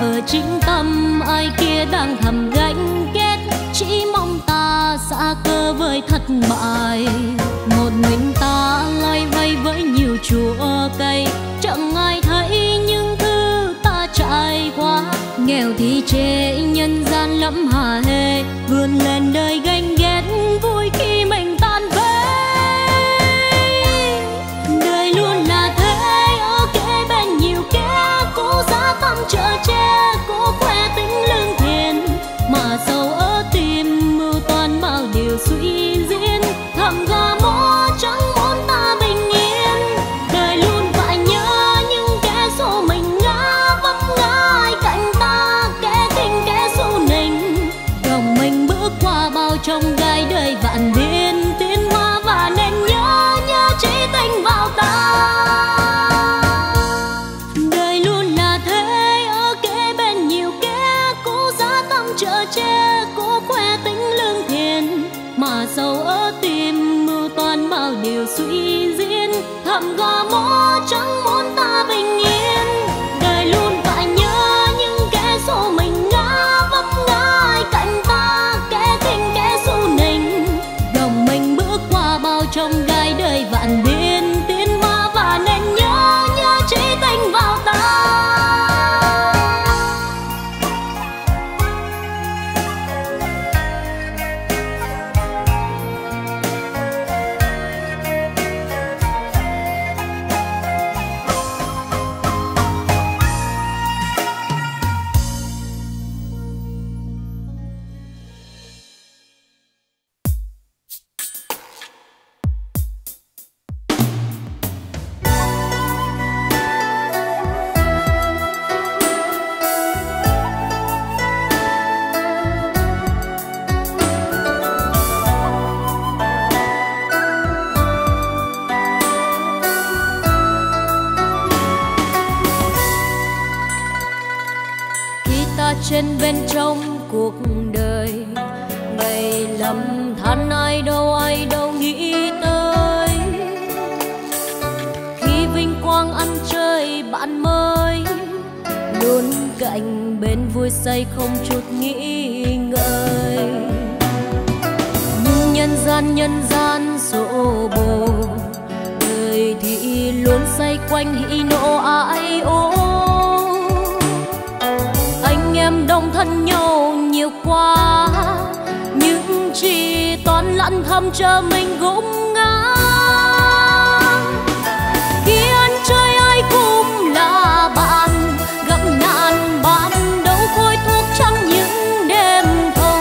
ở chính tâm ai kia đang thầm gánh ghét, chỉ mong ta xa cơ với thất bại. Một mình ta loay hoay với nhiều chua cay, chẳng ai thấy những thứ ta trải qua. Nghèo thì chê nhân gian lắm hà hê, vươn lên đời ganh ghét vui khi mình tan vỡ. Đời luôn là thế, ở kẽ bên nhiều kẻ cố giá tâm chợ tre, cố khoe tính lương thiện, mà sầu ở tim mưu toan bao điều suy diễn. Thầm gà mó trắng muốn ta bình yên, đời luôn phải nhớ những kẻ số mình ngã vấp ngã cạnh ta, kẻ tình kẻ xu nình gồng mình bước qua bao trong gai đời vạn biến tiến hóa. Và nên nhớ nhớ chỉ tình vào ta. Đời luôn là thế, ở kẽ bên nhiều kẻ cố giá tâm chợ tre, cố khoe tính lương thiện, mà sầu ở tim mưu toan bao điều suy diễn. Thầm gà mó trắng muốn ta bình yên, đời luôn phải nhớ những kẻ số mình ngã vấp ngã cạnh ta, kẻ tình kẻ xu nình gồng mình bước qua bao trong gai đời vạn biến tiến hóa. Và nên nhớ nhớ chỉ tình vào ta. Trên bên trong cuộc đời ngày lầm than ai đâu ai đâu nghĩ tới, khi vinh quang ăn chơi bạn mới luôn cạnh bên vui say không chút nghĩ ngợi. Nhưng nhân gian nhân gian xô bồ, đời thì luôn xoay quanh hỉ nộ ái ố. Em đồng thân nhau nhiều quá, những chi toán lặn thầm chờ mình cũng ngã. Khi ăn chơi ai cũng là bạn, gặp nạn bạn đâu khôi thuốc trong những đêm thâu.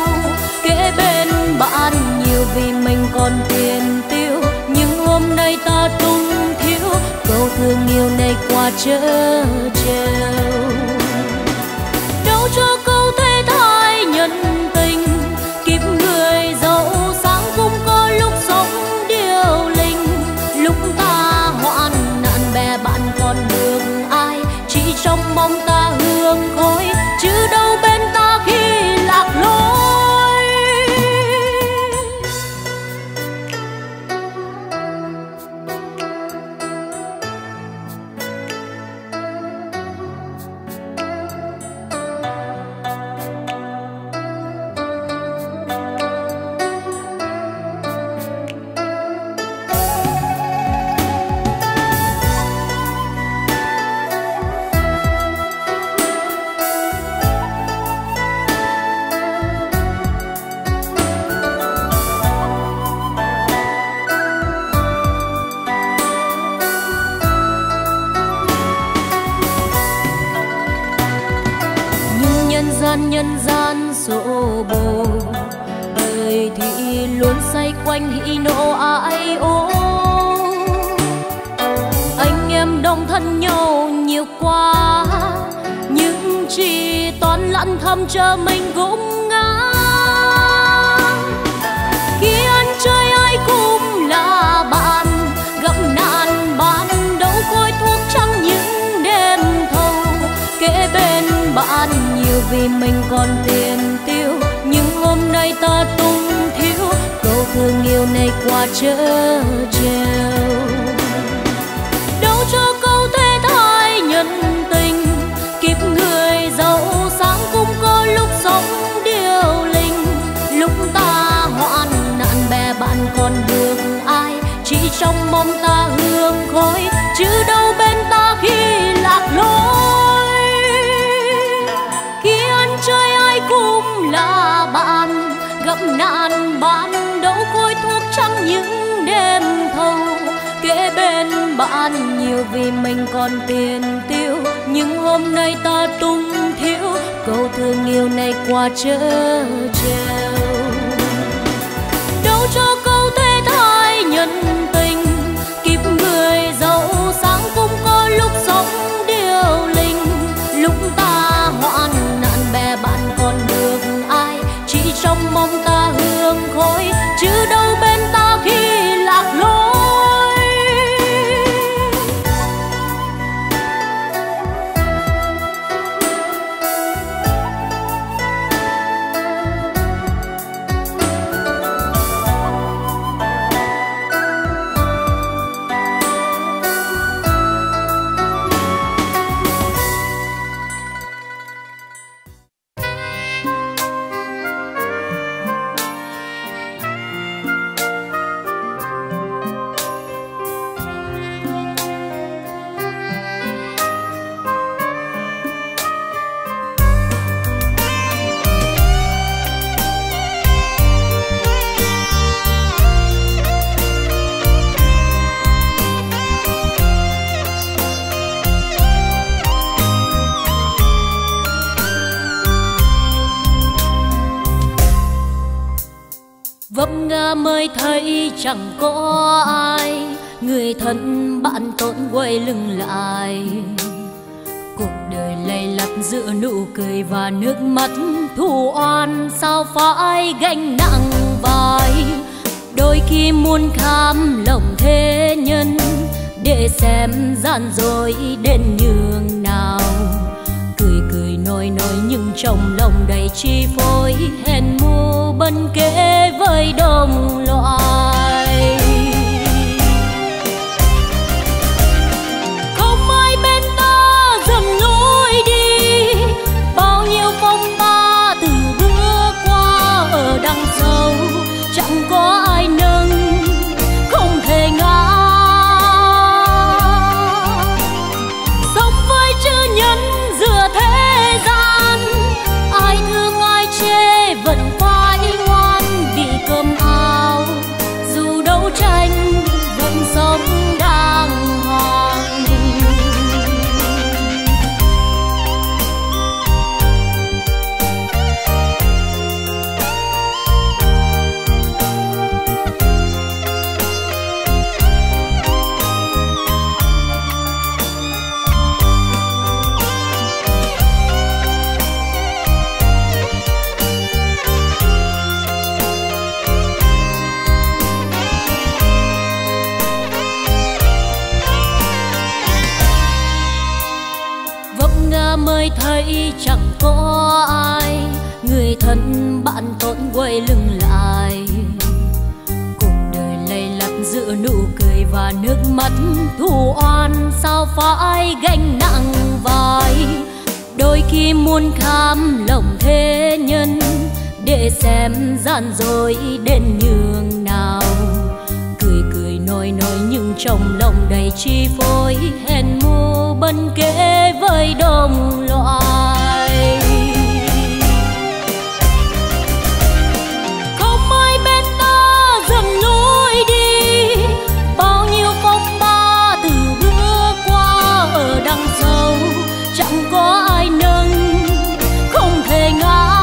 Kể bên bạn nhiều vì mình còn tiền tiêu, nhưng này quá trớ trêu. Đâu cho câu thế thái nhân tình, kiếp người giàu sang cũng có lúc sống điêu linh. Lúc ta hoạn nạn bè bạn còn đường ai, chỉ trong mong ta hương khói chứ đâu bên ta khi lạc lối. Nhân gian xô bồ, đời thì luôn xoay quanh hỉ nộ ai ô. Anh em đồng thân nhau nhiều quá, nhưng chỉ toán lặn thầm chờ mình cũng ngã. Khi ăn chơi ai cũng là bạn, gặp nạn bạn đâu côi thuốc trắng những đêm thâu. Kể bên bạn nhiều vì mình còn tiền tiêu, nhưng hôm nay ta tung thiếu câu thương yêu này quá trớ trêu. Đâu cho câu thế thái nhân tình, kiếp người giàu sang cũng có lúc sống điêu linh. Lúc ta hoạn nạn bè bạn còn đường ai, chỉ trong mong ta hương khói chứ đâu bên ta khi lạc lối. Chơi ai cũng là bạn, gặp nạn bạn đâu khôi thuốc trắng những đêm thâu. Kể bên bạn nhiều vì mình còn tiền tiêu, nhưng hôm nay ta tung thiếu câu thương yêu này quá trớ trêu. Đâu cho câu thế thái nhân tình, kiếp người giàu sang cũng có lúc sống điêu linh. Lúc ta hoạn bạn còn được ai, chỉ trong mong ta hương khói chứ đâu bên ta khi lạc lối. Mới thấy chẳng có ai, người thân bạn tổn quay lưng lại. Cuộc đời lay lắt giữa nụ cười và nước mắt, thù oan sao phải gánh nặng vai. Đôi khi muốn khám lòng thế nhân, để xem gian dối đến nhường nào. Cười cười nói nói nhưng trong lòng đầy chi phối, hèn mù bần kế với đồng loại. Không ai bên ta dần lối đi, bao nhiêu phong ba từ bước qua ở đằng sau, chẳng có ai nâng không thể ngã. Sống với chữ nhân giữa thế gian, ai thương ai chê vẫn phải ngoan vì cơm áo mới thấy chẳng có ai, người thân bạn tổn quay lưng lại. Cuộc đời lầy lặt giữa nụ cười và nước mắt, thù oan sao phải gánh nặng vai. Đôi khi muốn khám lòng thế nhân, để xem gian dối đến nhường nào. Cười cười nói nói nhưng trong lòng đầy chi phối, hèn mô bần kế với đồng loại. Không ai bên ta dần lối đi, bao nhiêu phong ba từ bữa qua ở đằng sau chẳng có ai nâng, không thể ngã.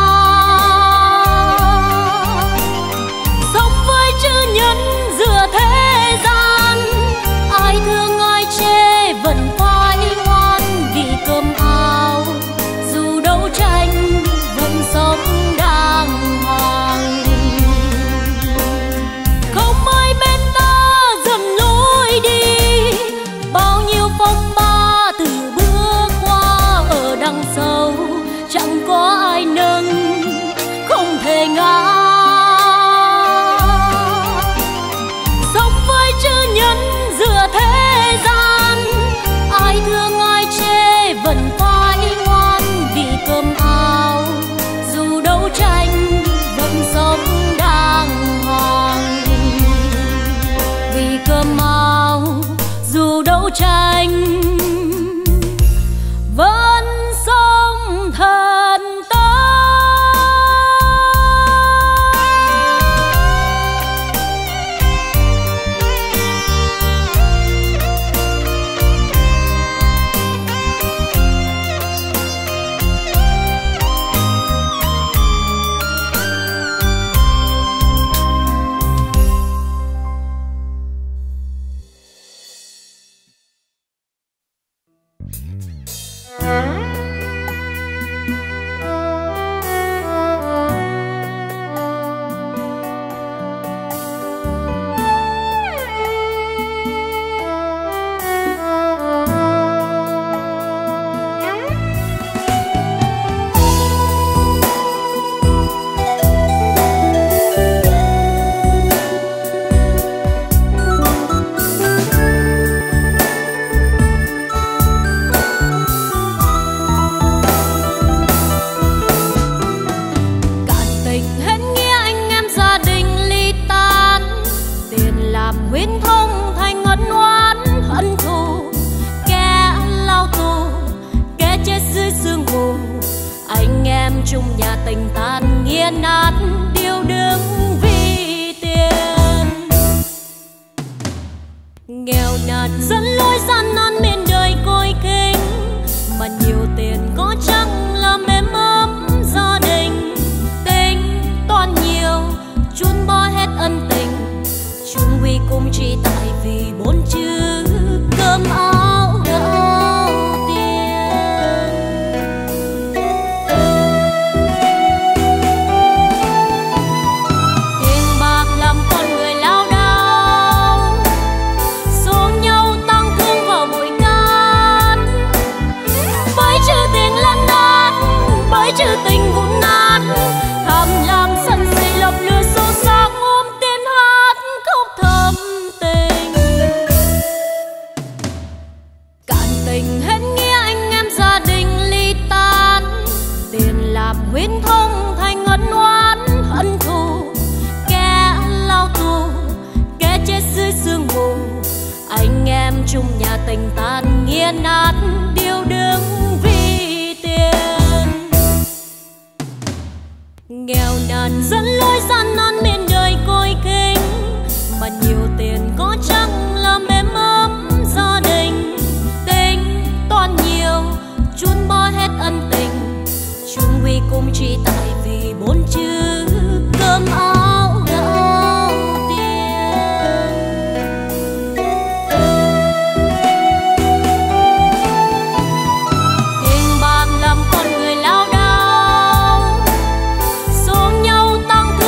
Tiền bạc làm con người lao đao, số nhau tăng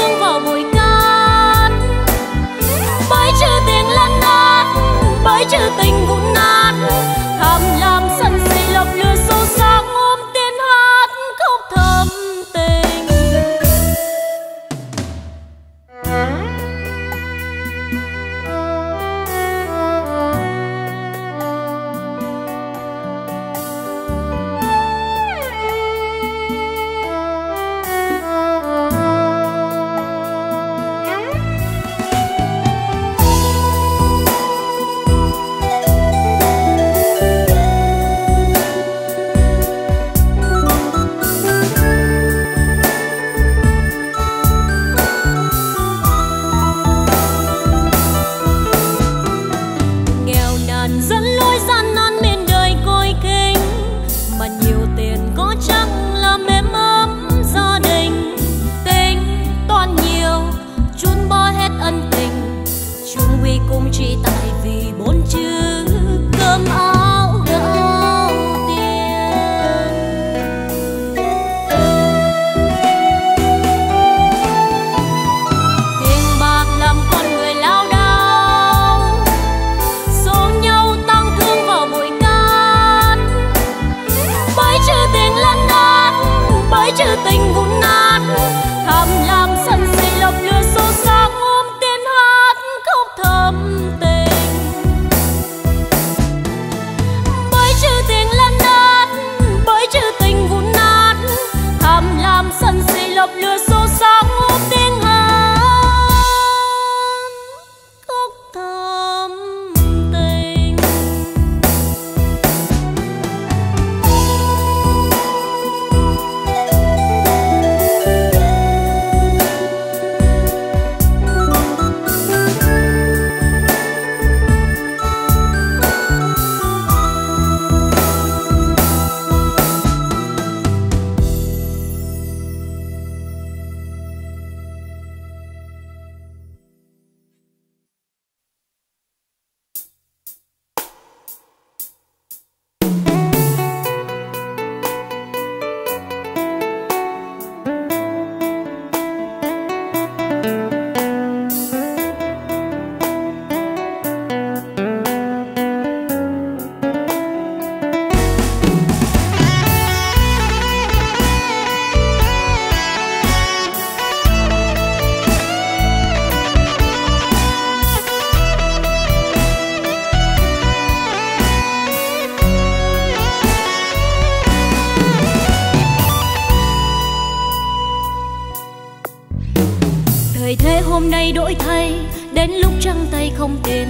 Thời thế hôm nay đổi thay, đến lúc trăng tay không tên.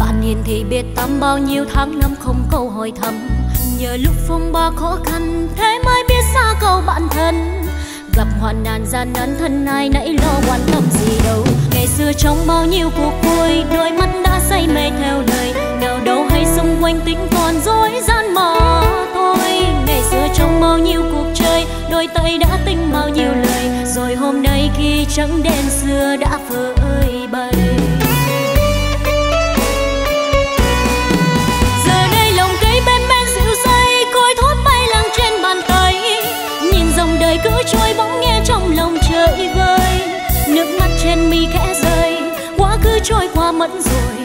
Bạn hiền thì biệt tâm, bao nhiêu tháng năm không câu hỏi thăm. Nhờ lúc phong ba khó khăn, thế mới biết xa cầu bạn thân. Gặp hoạn nạn gian nan, thân ai nãy lo quan tâm gì đâu. Ngày xưa trong bao nhiêu cuộc vui, đôi mắt đã say mê theo lời. Nào đâu hay xung quanh tính còn dối gian mà thôi. Ngày xưa trong bao nhiêu cuộc chơi, đôi tay đã tính bao nhiêu lời. Rồi hôm nay khi trắng đen xưa đã phơi bày. Giờ đây lòng cây bên bên dịu say, côi thốt bay lăng trên bàn tay. Nhìn dòng đời cứ trôi bóng nghe trong lòng trời vơi. Nước mắt trên mi khẽ rơi, quá khứ trôi qua mất rồi.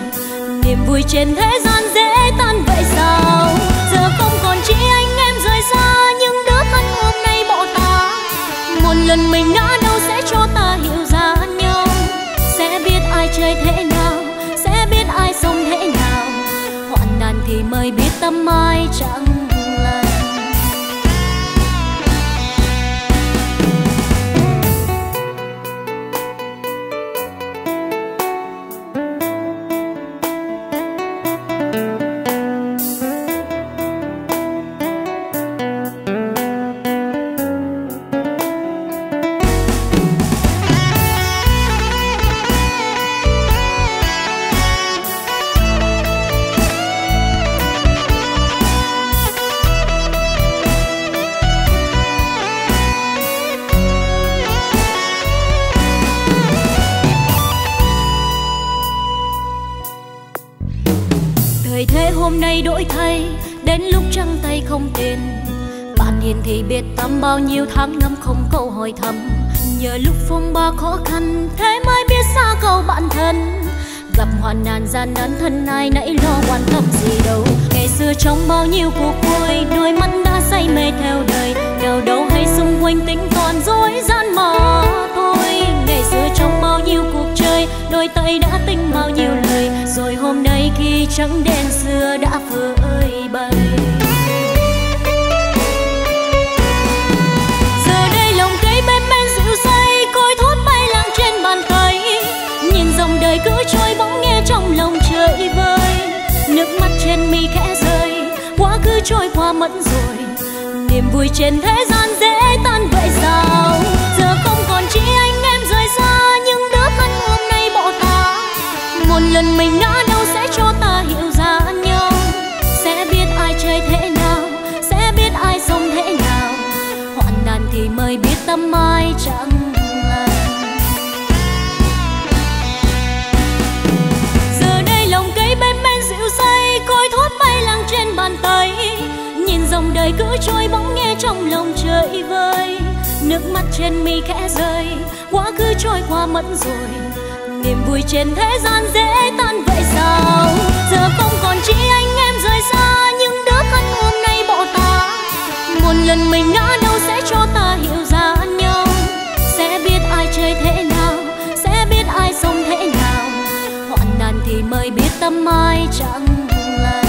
Niềm vui trên thế gian dễ tan vậy sao? Giờ không còn chỉ anh em rời xa, nhưng đứa thân hôm nay bỏ ta. Một lần mình ngã đâu sẽ cho ta hiểu ra nhau. Sẽ biết ai chơi thế nào, sẽ biết ai sống thế nào. Hoạn nạn thì mới biết tâm ai chẳng lành. Hôm nay đổi thay, đến lúc trăng tay không tên. Bạn hiền thì biệt tâm, bao nhiêu tháng năm không câu hỏi thăm. Nhờ lúc phong ba khó khăn, thế mới biết xa cầu bạn thân. Gặp hoạn nạn gian nan, thân ai nãy lo quan tâm gì đâu. Ngày xưa trong bao nhiêu cuộc vui, đôi mắt đã say mê theo đời. Nào đâu hay xung quanh tính còn dối gian mà thôi. Ngày xưa trong bao nhiêu cuộc chơi, đôi tay đã tính bao nhiêu lời. Rồi hôm nay khi trắng đen xưa đã phơi bày. Giờ đây lòng cây bên bên dịu say, côi thốt bay lăng trên bàn tay. Nhìn dòng đời cứ trôi bóng nghe trong lòng trời vơi. Nước mắt trên mi khẽ rơi, quá khứ trôi qua mất rồi. Niềm vui trên thế gian dễ tan vậy sao? Giờ không còn chỉ anh em rời xa, nhưng đứa thân hôm nay bỏ ta. Một lần mình ngã đâu sẽ cho ta hiểu ra nhau. Sẽ biết ai chơi thế nào, sẽ biết ai sống thế nào. Hoạn nạn thì mới biết tâm ai chẳng lành. Giờ đây lòng cây bên bên dịu say, côi thốt bay lăng trên bàn tay. Nhìn dòng đời cứ trôi bóng nghe trong lòng trời vơi. Nước mắt trên mi khẽ rơi, quá khứ trôi qua mất rồi. Niềm vui trên thế gian dễ tan vậy sao? Giờ không còn chỉ anh em rời xa, nhưng đứa thân hôm nay bỏ ta. Một lần mình ngã đâu sẽ cho ta hiểu ra nhau. Sẽ biết ai chơi thế nào, sẽ biết ai sống thế nào. Hoạn nạn thì mới biết tâm ai chẳng lành.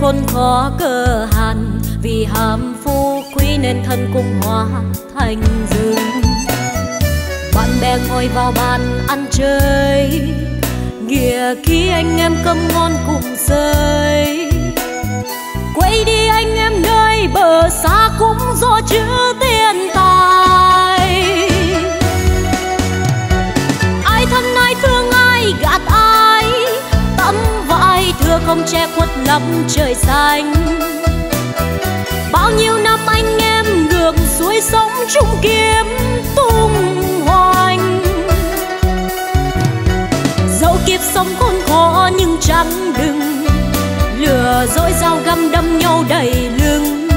Khốn khó cơ hàn, vì ham phú quý nên thân cũng hóa thành rừng. bạn bè ngồi vào bàn ăn chơi, nghĩa ký anh em cơm ngon cùng rơi. Quay đi anh em nơi bờ xa cũng do chữ tiền tài. Ai thân ai thương ai gạt ai, tấm vai thưa không che khuất lắm trời xanh. Bao nhiêu năm anh em ngược suối sống chung kiếm tung hoành. Dẫu kiếp sống khốn khó nhưng chẳng đừng lừa dối dao găm đâm nhau đầy lưng.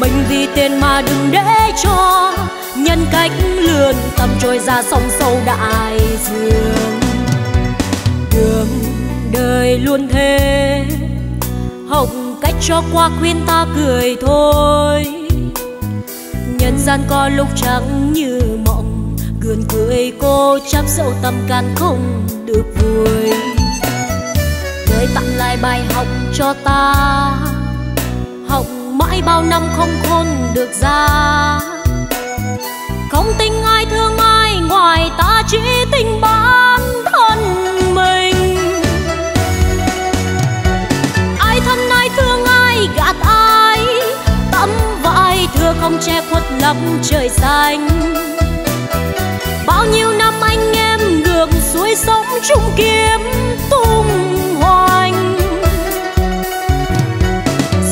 Mình vì tiền mà đừng để cho nhân cách lươn tầm trôi ra sông sâu đại dương. Đường đời luôn thế, học cách cho qua khuyên ta cười thôi. Nhân gian có lúc chẳng như mộng, gườn cười cô chắp dẫu tâm can không được vui. Đời tặng lại bài học cho ta, học mãi bao năm không khôn được ra. Không tình ai thương ai ngoài ta chỉ tình bản thân mình. Ai thân ai thương ai gạt ai, tấm vai thưa không che khuất lắm trời xanh. Bao nhiêu năm anh em ngược suối sống chung kiếm tung hoành.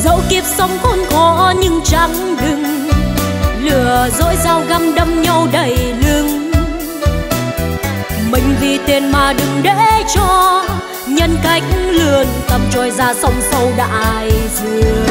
Dẫu kiếp sống khốn khó nhưng chẳng đừng lừa dối dao găm đâm nhau đầy lưng. Mình vì tiền mà đừng để cho nhân cách lươn tầm trôi ra sông sâu đại dương.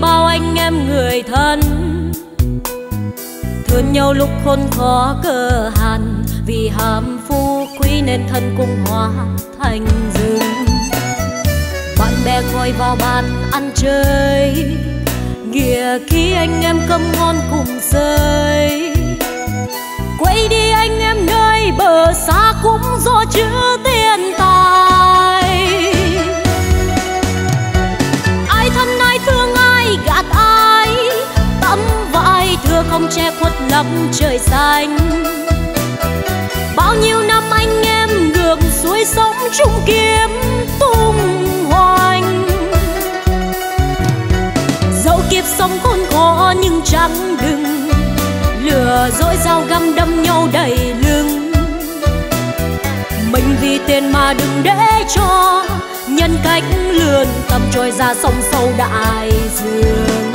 Bao anh em người thân thương nhau lúc khôn khó cơ hàn, vì ham phú quý nên thân cũng hóa thành rừng. Bạn bè ngồi vào bàn ăn chơi, nghĩa khí anh em cơm ngon cùng rơi. Quay đi anh em nơi bờ xa cũng do chữ tiền tài. Ai thân ai thương gạt ai, tấm vai thưa không che khuất lắm trời xanh. Bao nhiêu năm anh em ngược suối sống chung kiếm tung hoành. Dẫu kiếp sống khốn khó nhưng chẳng đừng lừa dối dao găm đâm nhau đầy lưng. Mình vì tiền mà đừng để cho nhân cách lươn tầm trôi ra sông sâu đại dương.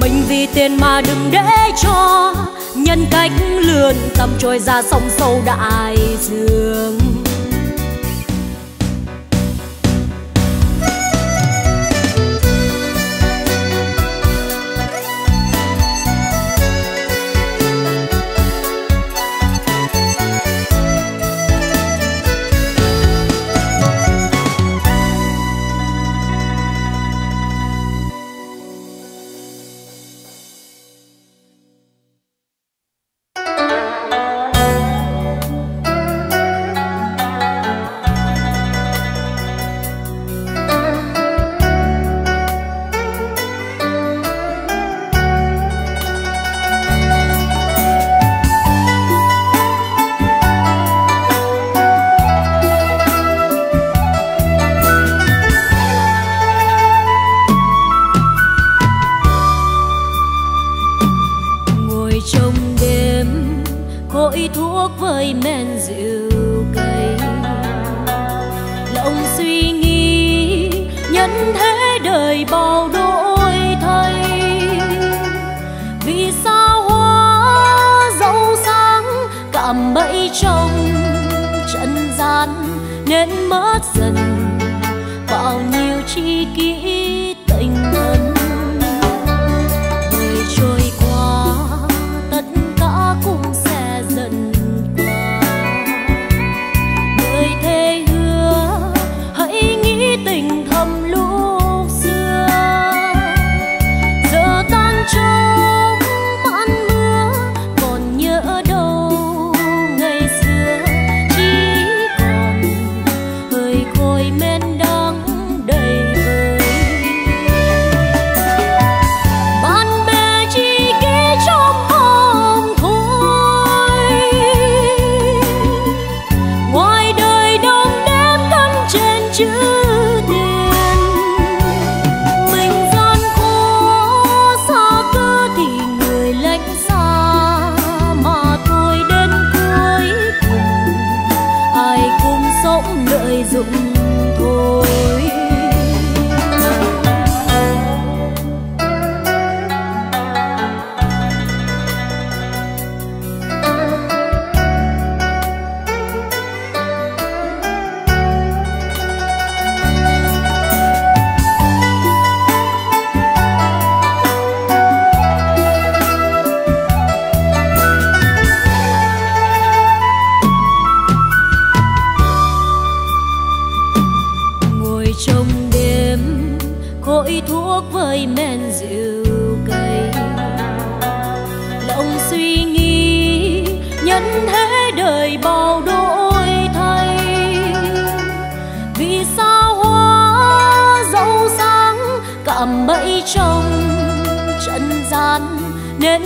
Mình vì tiền mà đừng để cho nhân cách lươn tầm trôi ra sông sâu đại dương. Bẫy trong trần gian nên mất dần tạo nhiều tri kỷ tình thân. Đời trôi qua tất cả cũng sẽ dần qua. Đời thề hứa hãy nghĩ tình thầm lúc xưa. Giờ tan trống mãn mưa còn nhớ đâu ngày xưa chỉ còn hơi khói men.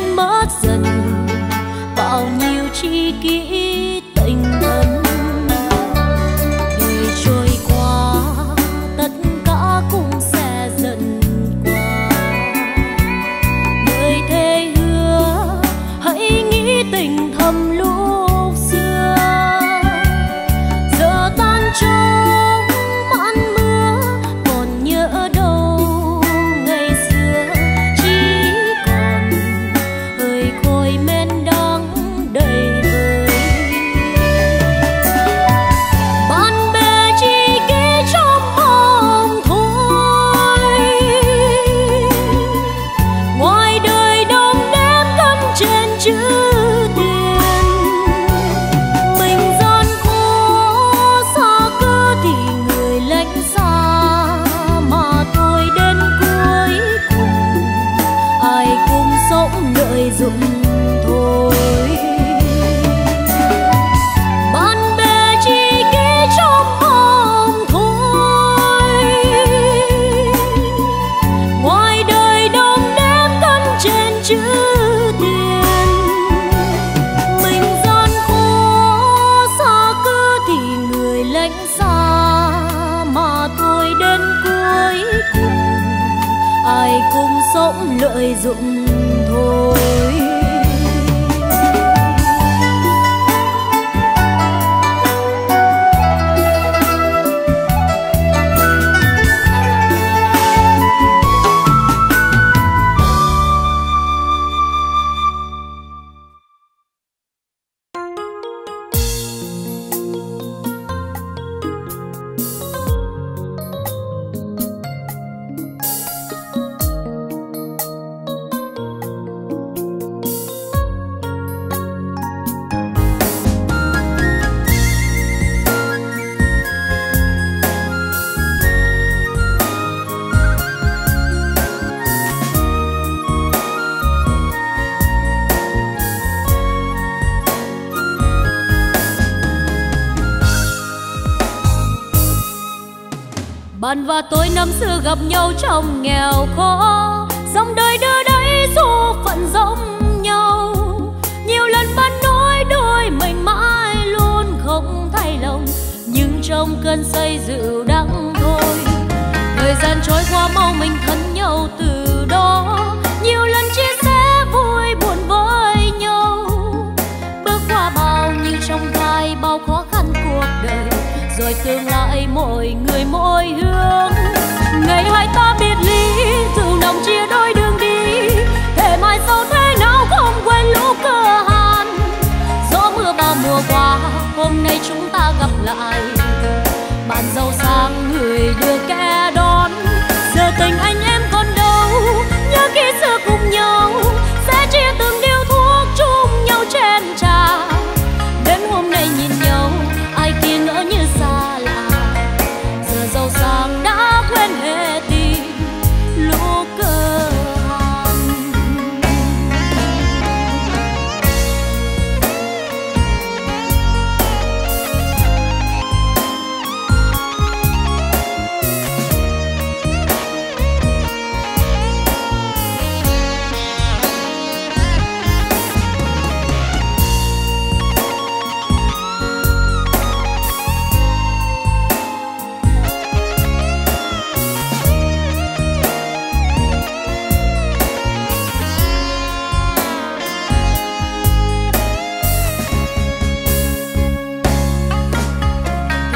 Nên mất dần bao nhiêu tri kỷ tình thân. Đời trôi qua tất cả cũng sẽ dần qua. Đời thề hứa hãy nghĩ tình thầm lúc xưa. Giờ tan trống mãn mưa còn nhớ đâu ngày xưa chỉ còn lợi dụng thôi. Bạn và tôi năm xưa gặp nhau trong nghèo khó, dòng đời đưa đẩy số phận giống nhau. Nhiều lần bạn nói đôi mình mãi luôn không thay lòng, nhưng trong cơn say rượu đắng thôi. Thời gian trôi qua mau mình thân nhau từ đó, nhiều lần chia sẻ vui buồn với nhau. Bước qua bao nhiêu trong gai bao khó khăn cuộc đời, rồi tương lai mỗi người mỗi hướng. Ngày hai ta biệt ly, dù nồng chia đôi đường đi, để mai sau thế nào không quên lũ cơ hàn. Gió mưa ba mùa qua, hôm nay chúng ta gặp lại, bạn giàu sang người đưa kẻ tình anh em còn đâu, nhớ khi xưa cùng nhau sẽ chia từng điếu thuốc chung nhau chén trà. Đến hôm nay nhìn nhau ai kia ngỡ như xa lạ, giờ giàu sang đã quên hết tình lúc cơ hàng.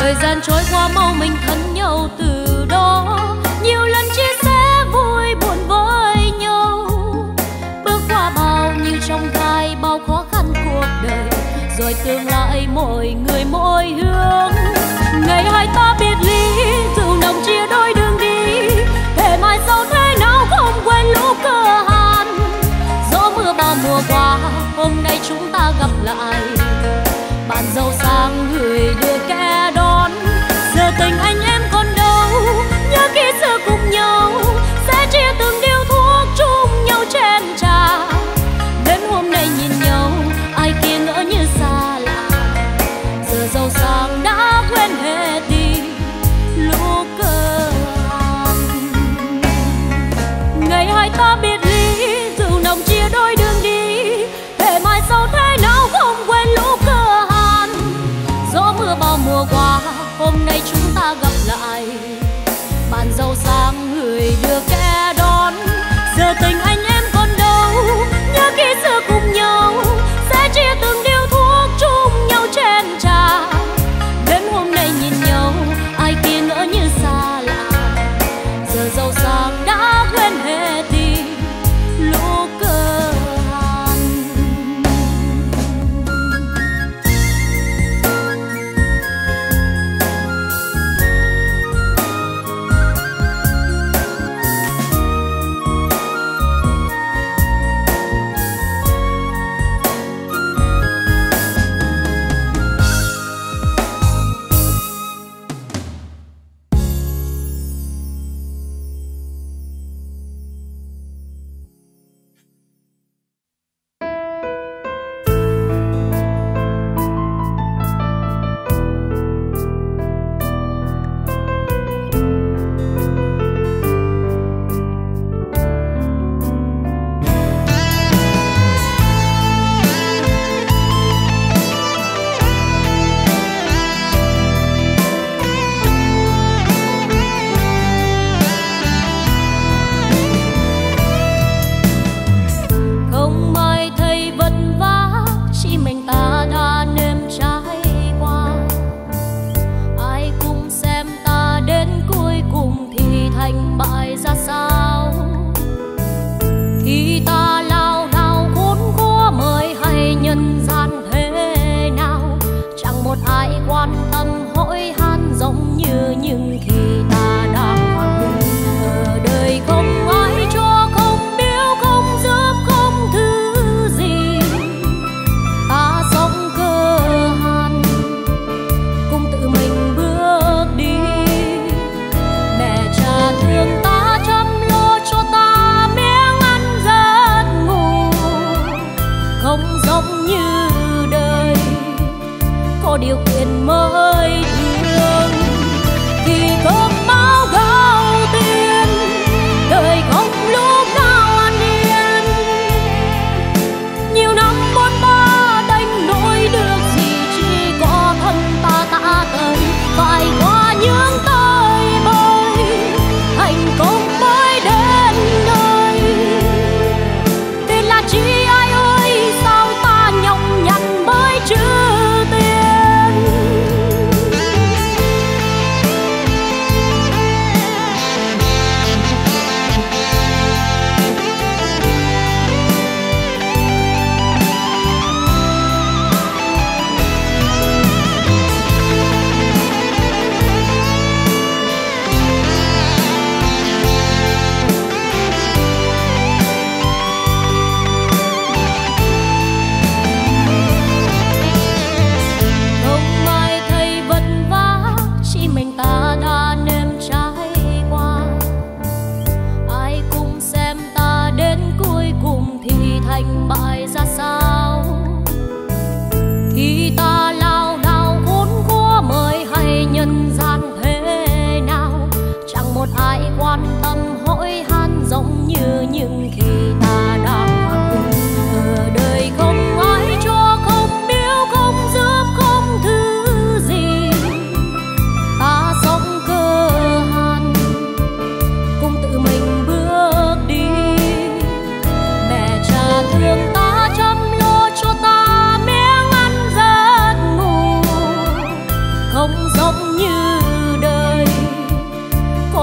Thời gian trôi qua mau, mình thân nhau từ đó, nhiều lần chia sẻ vui buồn với nhau. Bước qua bao nhiêu trong gai, bao khó khăn cuộc đời, rồi tương lai mỗi người mỗi hướng. Ngày hai ta biệt ly, rượu nồng chia đôi đường đi, để mai sau thế nào không quên lũ cơ hàn. Gió mưa bao mùa qua, hôm nay chúng ta gặp lại, bạn giàu sang gửi đưa kẻ đón. Giờ tình anh em còn đâu, nhớ khi xưa cùng nhau sẽ chia từng điếu thuốc chung nhau chén trà. Đến hôm nay nhìn nhau ai kia ngỡ như xa lạ, giờ giàu sang đã quên hết tình lúc cơ hàn. Ngày hai ta biệt ly, rượu nồng chia đôi đường đi, để mai sau thế nào không quên lũ cơ hàn. Gió mưa bao mùa qua, hôm nay chúng ta gặp lại, bàn giàu sang người đưa kẻ đón. Giờ tình anh em còn đâu, nhớ khi xưa cùng nhau sẽ chia từng điếu thuốc chung nhau chén trà. Đến hôm nay nhìn nhau ai kia ngỡ như xa lạ, giờ giàu sang đã quên hết tình lũ cơ hàn. Hãy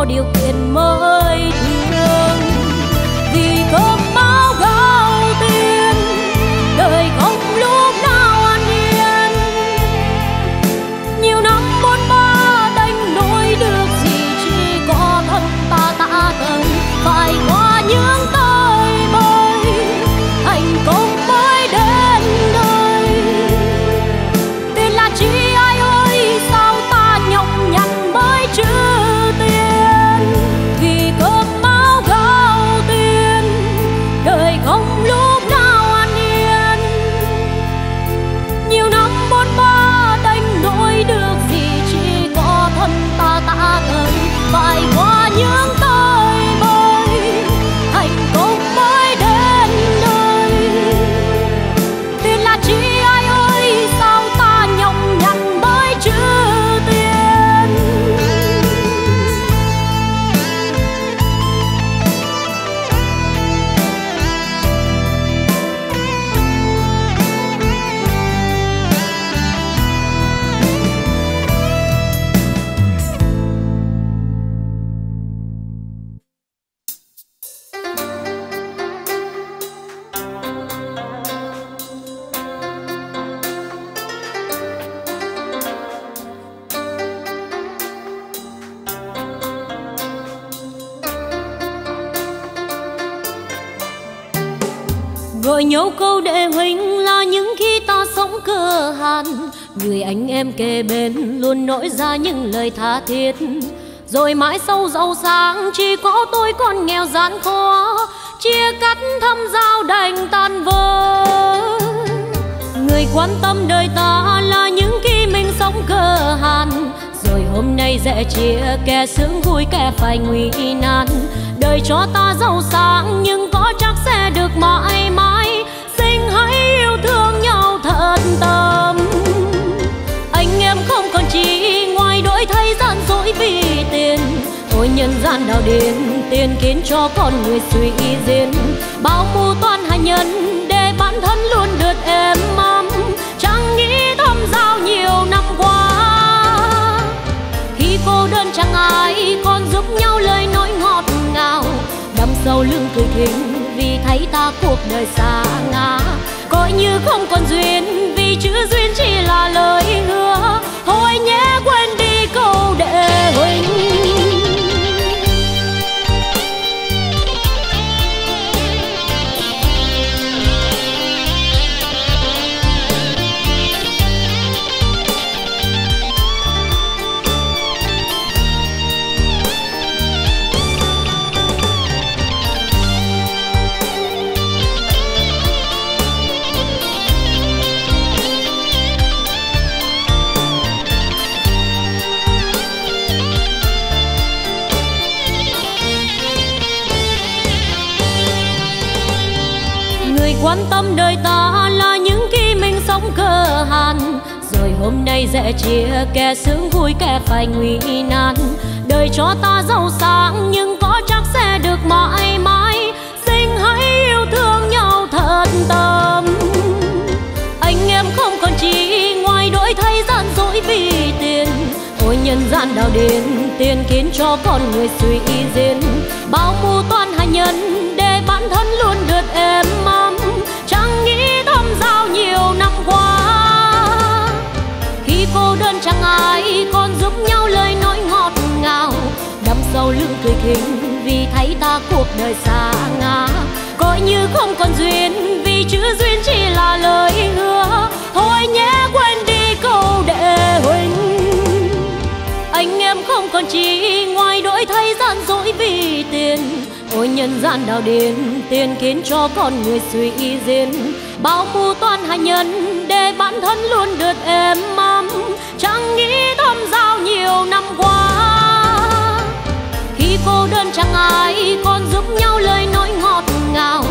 vô điều kiện mới thương. Vì cơm áo gạo tiền, đời không lúc nào an yên. Nhiều năm bốn ba đánh đổi được gì, chỉ có thân ta tạ cần phải qua những tay bơi. Thành công mới đến nơi, tiền là chi ai ơi, sao ta nhọc nhằn mới chứ. Gọi nhau câu đệ huynh là những khi ta sống cơ hàn, người anh em kề bên luôn nói ra những lời tha thiết. Rồi mãi sau giàu sáng chỉ có tôi còn nghèo gian khó, chia cắt thăm giao đành tan vỡ. Người quan tâm đời ta là những khi mình sống cơ hàn, rồi hôm nay rẽ chia, kẻ sướng vui kẻ phải nguy nan. Đời cho ta giàu sáng nhưng có chắc sẽ được mãi mãi. Xin hãy yêu thương nhau thật tâm, anh em không còn chỉ ngoài đổi thay gian dối vì tiền. Ôi nhân gian đào điên, tiền khiến cho con người suy diễn. Bao mưu toan hạ nhân để bản thân luôn được êm ấm. Chẳng nghĩ thâm giao nhiều năm qua, khi cô đơn chẳng ai còn giúp nhau lời nói ngọt ngào. Đâm sâu lưng cười thinh vì thấy ta cuộc đời xa ngã. Coi như không còn duyên vì chữ duyên chỉ là lời hứa. Thôi nhé quên đi câu đệ huynh. Quan tâm đời ta là những khi mình sống cơ hàn, rồi hôm nay rẽ chia, kẻ sướng vui kẻ phải nguy nan. Đời cho ta giàu sáng nhưng có chắc sẽ được mãi mãi. Xin hãy yêu thương nhau thật tâm, anh em không còn chỉ ngoài đổi thay gian dối vì tiền. Ôi nhân gian đào điên, tiền khiến cho con người suy diễn. Bao mưu toan hạ nhân để bản thân luôn được êm ấm. Chẳng nghĩ thâm giao nhiều năm qua, khi cô đơn chẳng ai còn giúp nhau lời nói ngọt ngào. Đâm sâu lưng cười khinh vì thấy ta cuộc đời xa ngã. Coi như không còn duyên vì chữ duyên chỉ là lời hứa. Thôi nhé quên đi câu đệ huynh. Anh em không còn chỉ ngoài đổi thay gian dối vì tiền. Ôi nhân gian đào điên, tiền khiến cho con người suy diễn. Bao mưu toan hạ nhân để bản thân luôn được êm ấm. Chẳng nghĩ thâm giao nhiều năm qua, khi cô đơn chẳng ai còn giúp nhau lời nói ngọt ngào.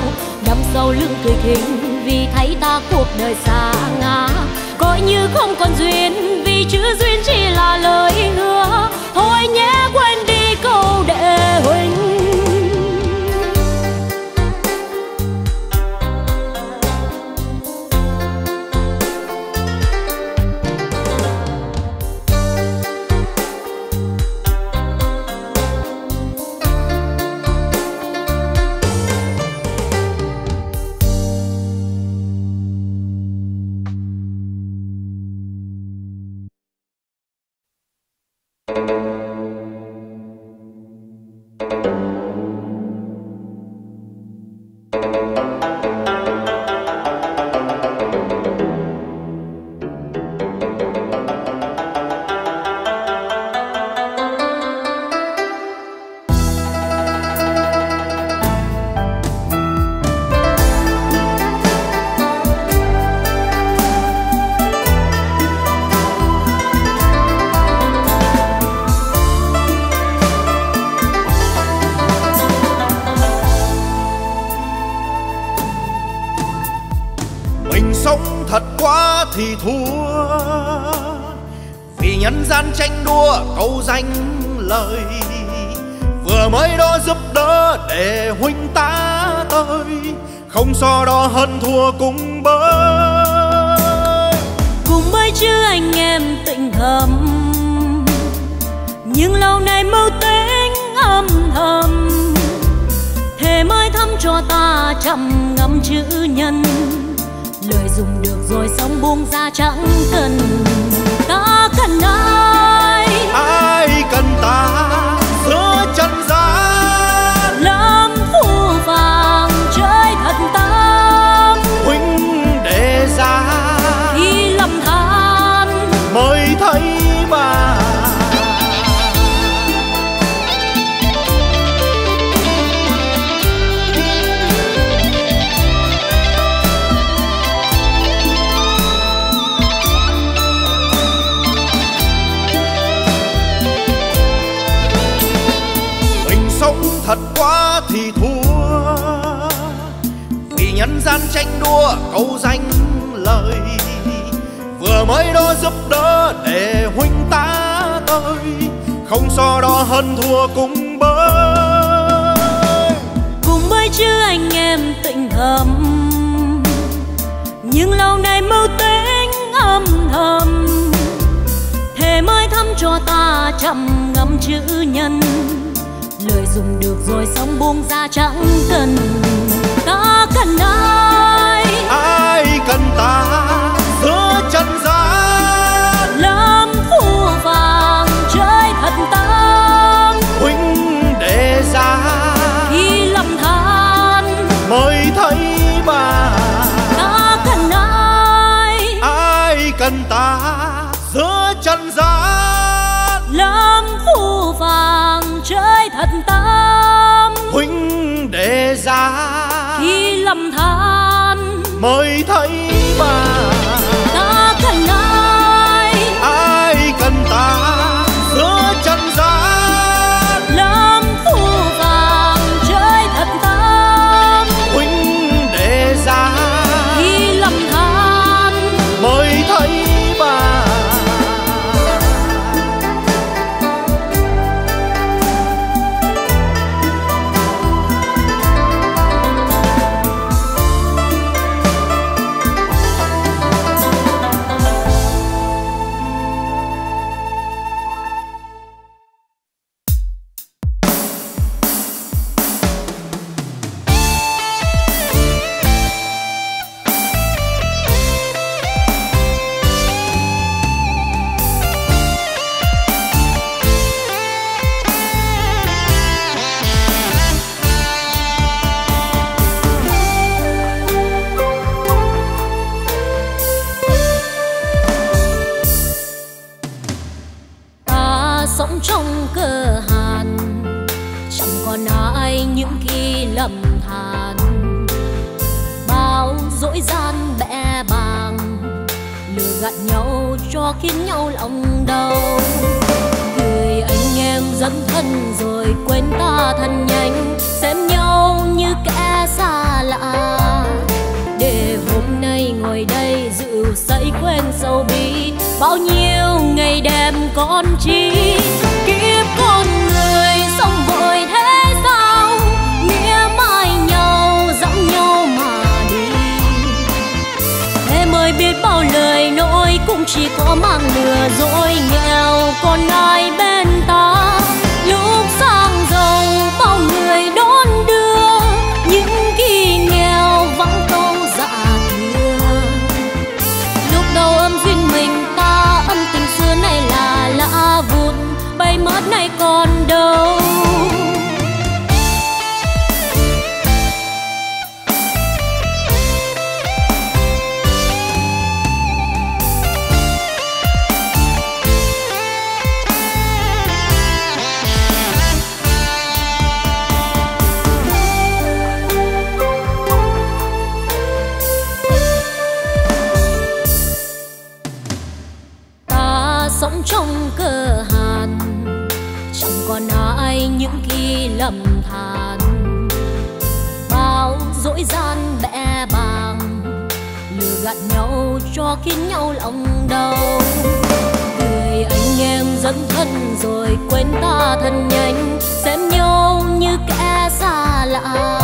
Đâm sâu lưng cười khinh vì thấy ta cuộc đời xa ngã. Coi như không còn duyên vì chữ duyên chỉ là lời hứa. Thôi nhé quên đi câu đệ huynh. thì thua, vì nhân gian tranh đua câu danh lời. Vừa mới đó giúp đỡ để huynh ta ơi, không so đo hơn thua cùng bơi. Cùng bơi chứ anh em tịnh thầm, nhưng lâu nay mâu tính âm thầm. Thề mới thấm cho ta chậm ngắm chữ nhân, lời dùng được rồi xong buông ra chẳng cần. Ta cần ai, ai cần ta giữa chân gian. Lắm phu vàng chơi thật tâm, huynh đệ ra khi lầm than mới thấy mà. Thật quá thì thua, vì nhân gian tranh đua câu danh lời. Vừa mới đó giúp đỡ để huynh ta tới, không so đo hơn thua cùng bơi. Cùng bơi chứ anh em tịnh thầm, nhưng lâu nay mâu tính âm thầm. Thề mới thấm cho ta chậm ngắm chữ nhân, lời dùng được rồi xong buông ra chẳng cần. Ta cần ai, ai cần ta giữa chân gian. Lắm phu vàng chơi thật tâm, huynh đệ ra khi lầm than mới thấy mà. Ta cần ai, ai cần ta giữa chân gian. Lắm phu vàng chơi thật tâm, huynh đệ ra khi lầm than mới thấy mà. Ta cần ai, ai cần ta giữa chân gian. Lắm phu vàng chơi thật tâm, huynh đệ ra khi lầm than mới thấy mà. Gian bẽ bàng lừa gạt nhau cho khiến nhau lòng đau. Người anh em dẫn thân rồi quên ta thân nhanh, xem nhau như kẻ xa lạ.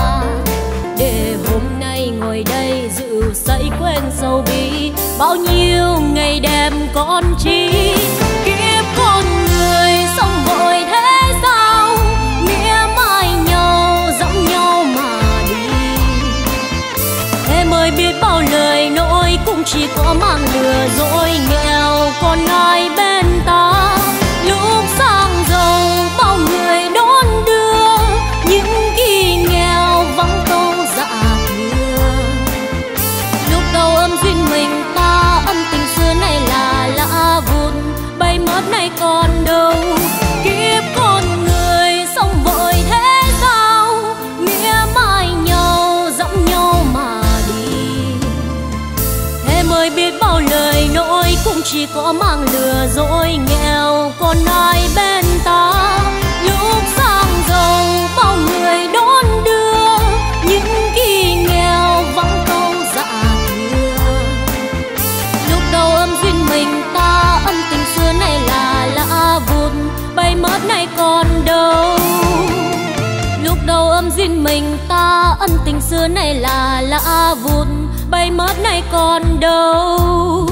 Để hôm nay ngồi đây dịu say quên sầu bi, bao nhiêu ngày đêm con chi. Kiếp con người xong vội thế sao, nghĩa mai nhau dẫm nhau mà đi. Em ơi biết bao lời nỗi cũng chỉ có mang lừa dối, nghèo còn ai bên ta. Lúc sang giàu bao người đón đưa, những khi nghèo vắng câu dạ thưa. Lúc đầu âm duyên mình ta, âm tình xưa này là lạ vụn, bay mất nay còn đâu. Kiếp con người xong vội thế sao, nghĩa mai nhau dẫm nhau mà đi. Em ơi biết bao lời nỗi cũng chỉ có mang lừa dối, nghèo còn ai bên ta. Lúc sang giàu bao người đón đưa, những khi nghèo vắng câu dạ thưa. Lúc đầu âm duyên mình ta, âm tình xưa này là lạ vụn, bay mất nay còn đâu. Lúc đầu âm duyên mình ta, ân tình xưa này là lạ vụn, bay mất nay còn đâu.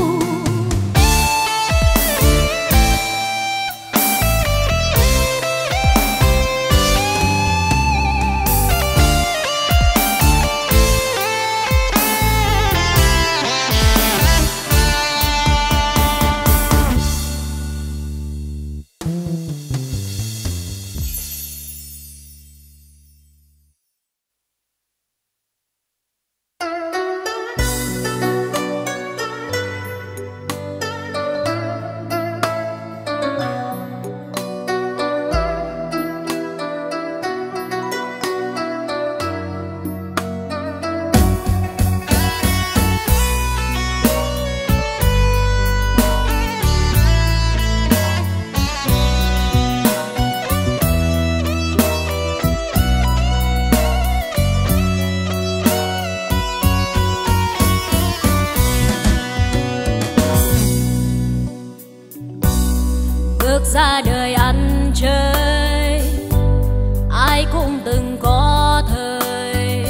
Ra đời ăn chơi, ai cũng từng có thời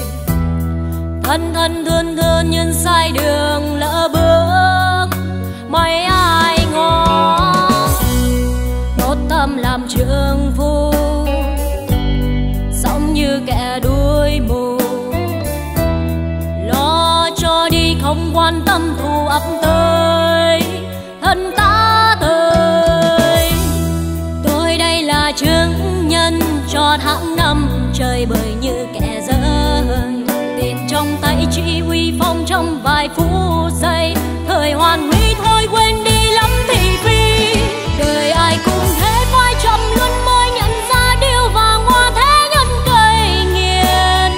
thân thân thương thương, nhưng sai đường lỡ bước mấy ai ngó. Nốt tâm làm trượng phu, sống như kẻ đuôi mù, lo cho đi không quan tâm thù ấp tới thân ta tới. Chứng nhân cho tháng năm trời bời như kẻ dở hơi, tiền trong tay chỉ uy phong trong vài phút giây. Thời hoàn mỹ thôi quên đi lắm thị phi, đời ai cũng thế phai chậm luôn mới nhận ra điều vàng hoa thế nhân cây nghiền.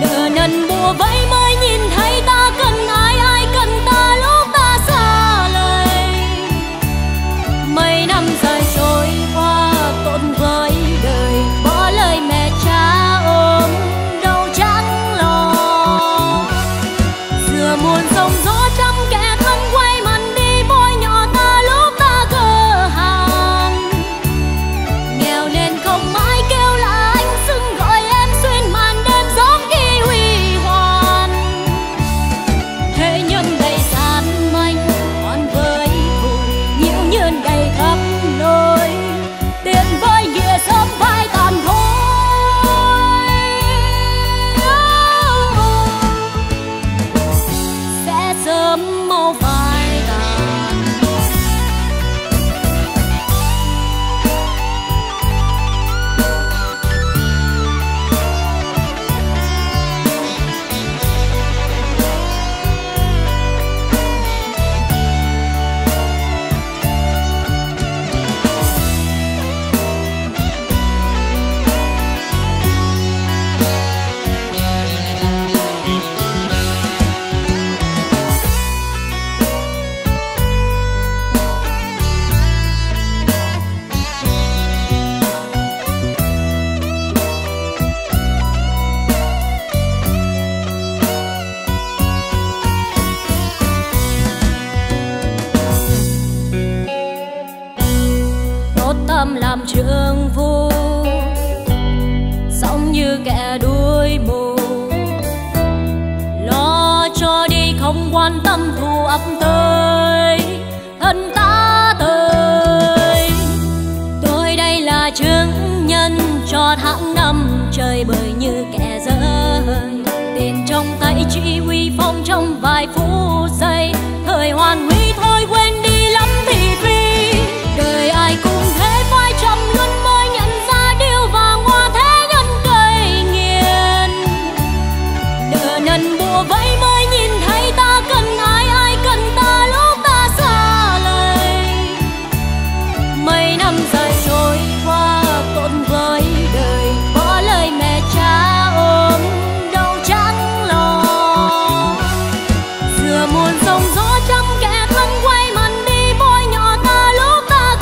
Nợ nần mùa vẫy mới nhìn thấy ta cần ai, ai cần ta lúc ta xa lời. Mấy năm dài trôi qua với đời bỏ tam làm trường vô, sống như kẻ đuôi mù, lo cho đi không quan tâm thù ấp tới thân ta tới. Tôi đây là chứng nhân cho tháng năm trời bời như kẻ rơi, tiền trong tay chỉ uy phong trong vài phút giây, thời hoàn huy thôi quên đi lắm thì vì đời ai cũng thế phải trầm luân mới nhận ra điều vàng hoa thế ngân cây nghiền đờ nần bùa vẫy mới nhìn thấy ta cần ai, ai cần ta lúc ta xa lầy. Mấy năm dài trôi qua tổn với đời, có lời mẹ cha ôm đâu chẳng lo, giữa muôn sóng gió trăm kẻ thân quay mặt đi bôi nhọ ta lúc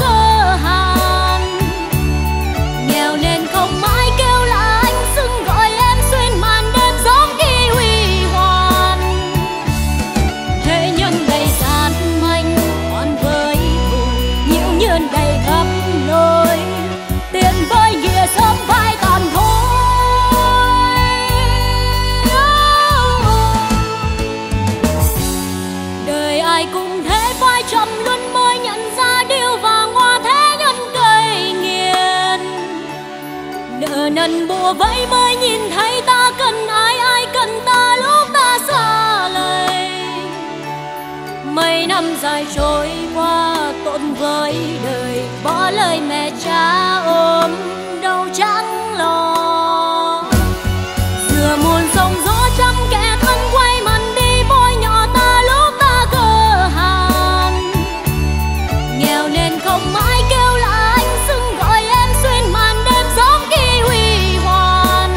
ta cơ hàn nghèo nên không mãi kêu là anh xưng gọi em xuyên màn đêm gió đi huy hoàn. Thế nhân đầy gian manh còn với thù nhiễu nhơn đầy khắp nơi, tiền với nghĩa sớm vai tàn thôi. Ai cũng thế phải trầm luân mới nhận ra điều vàng hoa thế ngân cây nghiền nợ nần bùa vẫy mới nhìn thấy ta cần ai, ai cần ta lúc ta xa lầy. Mấy năm dài trôi qua tổn với đời, bỏ lời mẹ cha ôm đâu chẳng lo, giữa muôn sóng gió trăm kẻ thân quay mặt đi bôi nhọ ta lúc ta cơ hàn nghèo nên không mãi kêu là anh xưng gọi em xuyên màn đêm gió khi huy hoàn.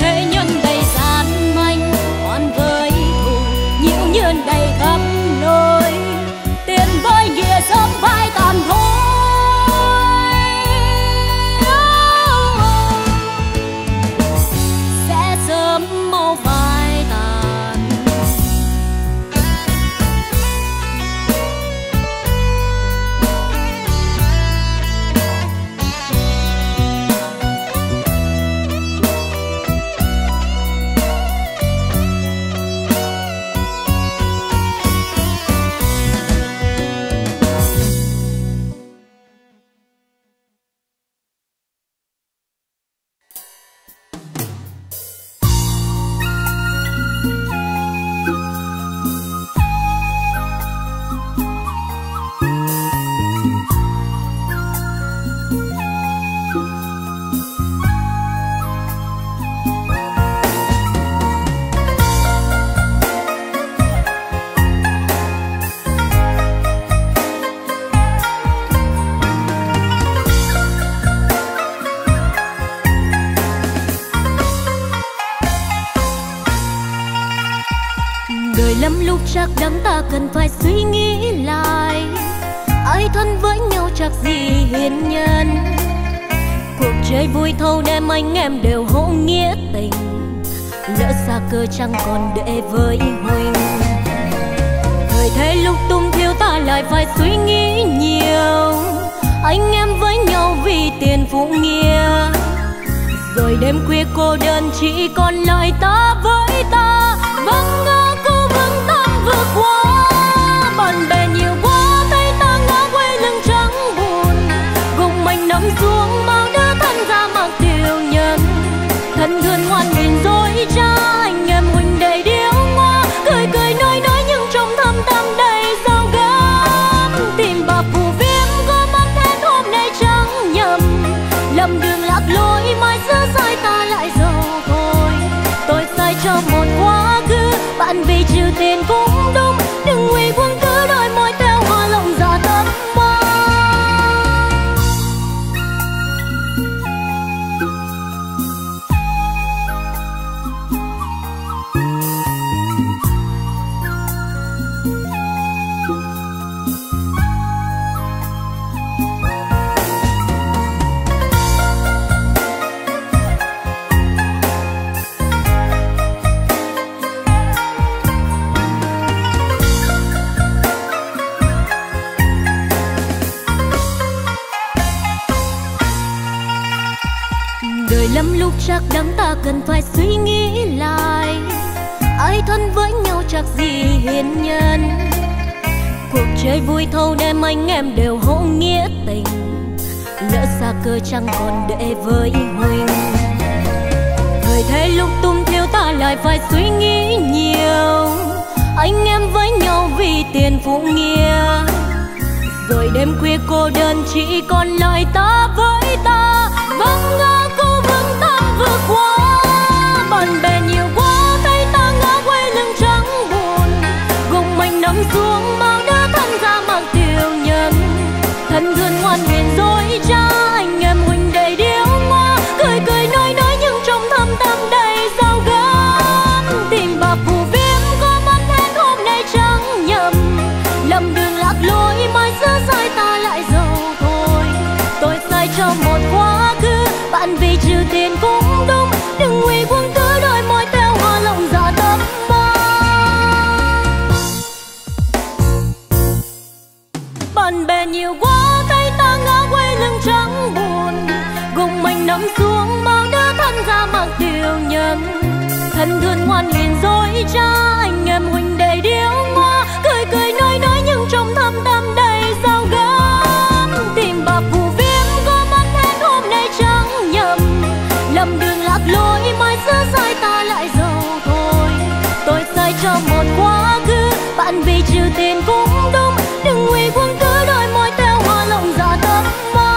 Thế nhân đầy gian manh còn với thù nhiễu nhơn đầy khắp nơi, tiền với nghĩa sớm vai tàn thôi. Chắc đắng ta cần phải suy nghĩ lại, ai thân với nhau chắc gì hiền nhân. Cuộc chơi vui thâu đêm anh em đều hữu nghĩa tình, lỡ xa cơ chẳng còn để với huynh. Thời thế lúc tung thiếu ta lại phải suy nghĩ nhiều, anh em với nhau vì tiền phụ nghĩa. Rồi đêm khuya cô đơn chỉ còn lại ta với ta, vâng ngỡ cô vâng ta vượt qua. Bạn bè nhiều quá thấy ta ngã quay lưng trắng buồn, cùng anh nắm xuống mang đứa thân ra mặc tiểu nhân. Thân thương ngoan nhìn dối cha anh em huynh đầy điếu hoa, cười cười nói nói nhưng trong thâm tâm đầy dao găm. Tìm bà phù phiếm có mắt hết hôm nay chẳng nhầm, lầm đường lạc lối mai giữa sai ta lại giàu thôi. Tôi sai cho lúc chắc đắng ta cần phải suy nghĩ lại. Ai thân với nhau chắc gì hiền nhân. Cuộc chơi vui thâu đêm anh em đều hữu nghĩa tình. Lỡ xa cơ chẳng còn để với huynh. Thời thế lúc tung thiếu ta lại phải suy nghĩ nhiều. Anh em với nhau vì tiền phụ nghĩa. Rồi đêm khuya cô đơn chỉ còn lại ta với ta. Vâng ngã cô vương ta vừa qua. Bạn bè nhiều quá thấy ta ngã quay lưng trắng buồn. Gồng mình nằm xuống bao đã thân ra mang tiêu nhân. Thân thương ngoan hiền dối trá anh em huynh đầy điếu hoa. Cười cười nói nói nhưng trong thâm tâm đầy dao găm. Tìm bà phù viêm có mất hết hôm nay chẳng nhầm. Lầm đường lạc lối mai giữa sai ta lại giàu thôi. Tôi sai cho một quá khứ bạn vì trừ tiền cũng đúng. Đừng nguy quân cứ đôi môi theo hoa lòng giả tâm ba. Bạn bè nhiều quá thấy ta ngã quay lưng trắng buồn. Gồng mình nằm xuống bao đứa thân ra mang tiêu nhân. Thân thương ngoan hiền dối trá anh em huynh đầy điếu hoa. Cười cười nói nói nhưng trong thâm tâm đầy dao găm. Tìm bà phù viêm có mất hết hôm nay chẳng nhầm. Lầm đường lạc lối mai giữa sai ta lại giàu thôi. Tôi sai cho một quá khứ bạn vì trừ tiền cũng đúng. Đừng nguy quân cứ đôi môi theo hoa lòng giả tâm ba.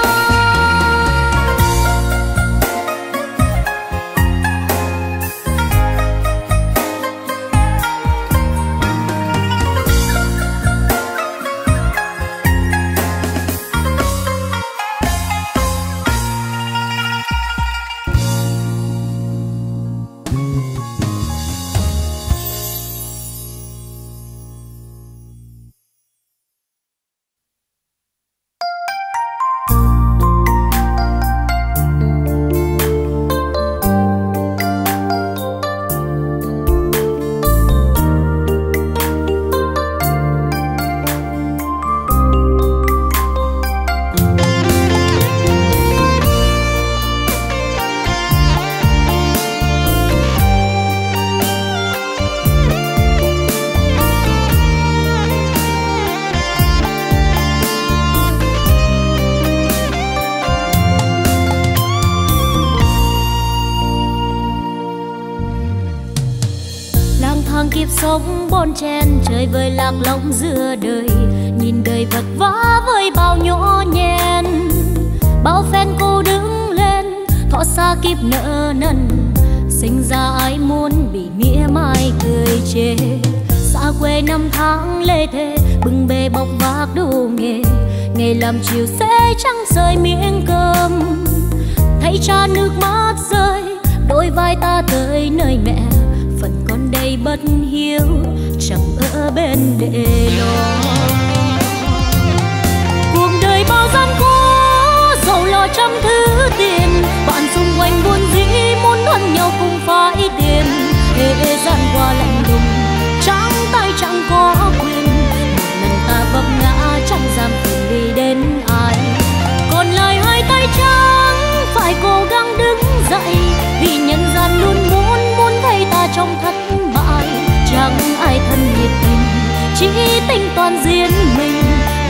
Sống bon chen chơi vơi lạc lõng giữa đời. Nhìn đời vật vã với bao nhỗ nhen. Bao phen cô đứng lên thọ xa kịp nợ nần. Sinh ra ai muốn bị mỉa mai cười chê. Xa quê năm tháng lê thê bưng bê bọc vác đủ nghề. Ngày làm chiều sẽ trắng rơi miếng cơm. Thấy cha nước mắt rơi đôi vai ta tới nơi mẹ. Phần con đây bất hiếu chẳng ở bên để lo. Cuộc đời bao gian khó giàu lo trăm thứ tiền. Bạn xung quanh buồn dĩ muốn thân nhau cũng phải tiền. Thế gian qua lạnh lùng trắng tay chẳng có quyền. Một lần ta vấp ngã chẳng dám từng đi đến ai. Còn lời hai tay trắng phải cố gắng đứng dậy. Vì nhân gian luôn muốn trong thất bại chẳng ai thân nhiệt tình chỉ tính toàn riêng mình.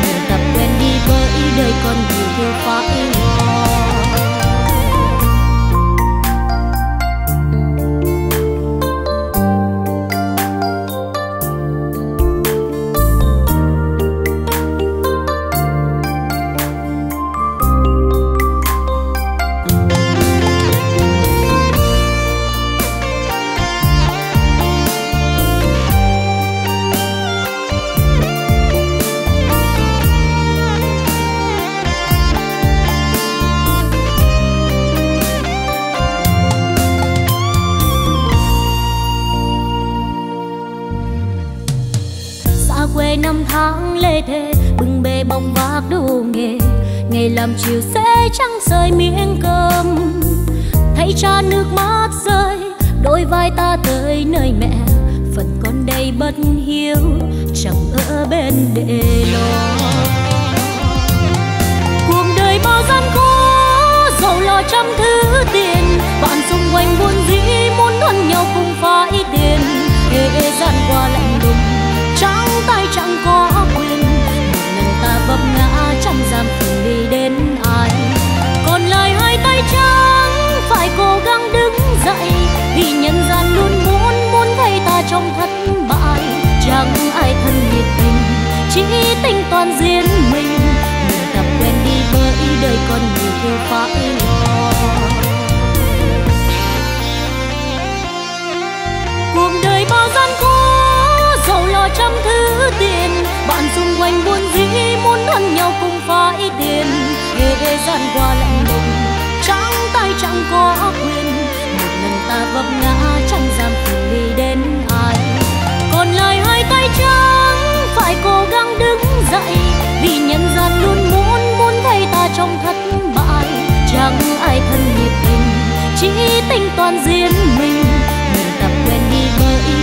Người tập quen đi với đời con thì thiếu phải lo. Năm tháng lê thê bưng bê bọc vác đủ nghề. Ngày làm chiều sẽ trắng rơi miếng cơm. Thấy cha nước mắt rơi đôi vai ta tới nơi mẹ. Phần con đây bất hiếu chẳng ở bên để lo. Cuộc đời bao gian khó giàu lo trăm thứ tiền. Bạn anh buồn dĩ muốn thân nhau không phải đến để gian qua lạnh lùng trắng tay chẳng có quyền lần ta vấp ngã trong giam từng đi đến ai còn lời hai tay trắng phải cố gắng đứng dậy vì nhân gian luôn muốn muốn thấy ta trong thất bại chẳng ai thân nhiệt tình chỉ tình toàn riêng mình người tập quen đi với đời con người kêu phải lo. Cuộc đời bao gian khó, giàu lo trăm thứ tiền. Bạn xung quanh buồn dĩ muốn thân nhau cũng phải tiền. Thế gian qua lạnh lùng, trắng tay chẳng có quyền. Một lần ta vấp ngã chẳng dám từng đi đến ai. Còn lời hai tay trắng phải cố gắng đứng dậy vì nhân gian luôn muốn muốn thấy ta trong thất bại. Chẳng ai thân nhiệt tình, chỉ tình toàn riêng mình.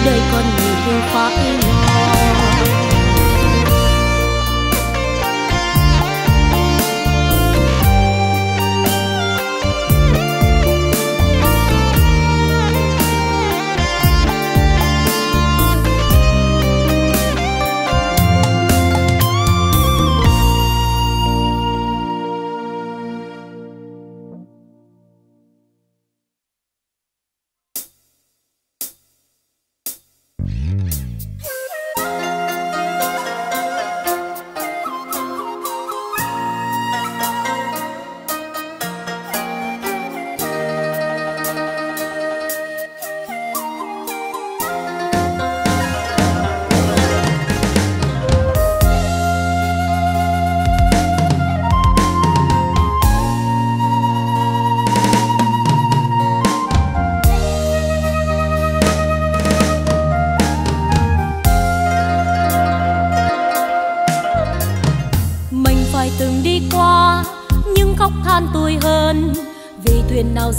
Đời con người kêu phải lo.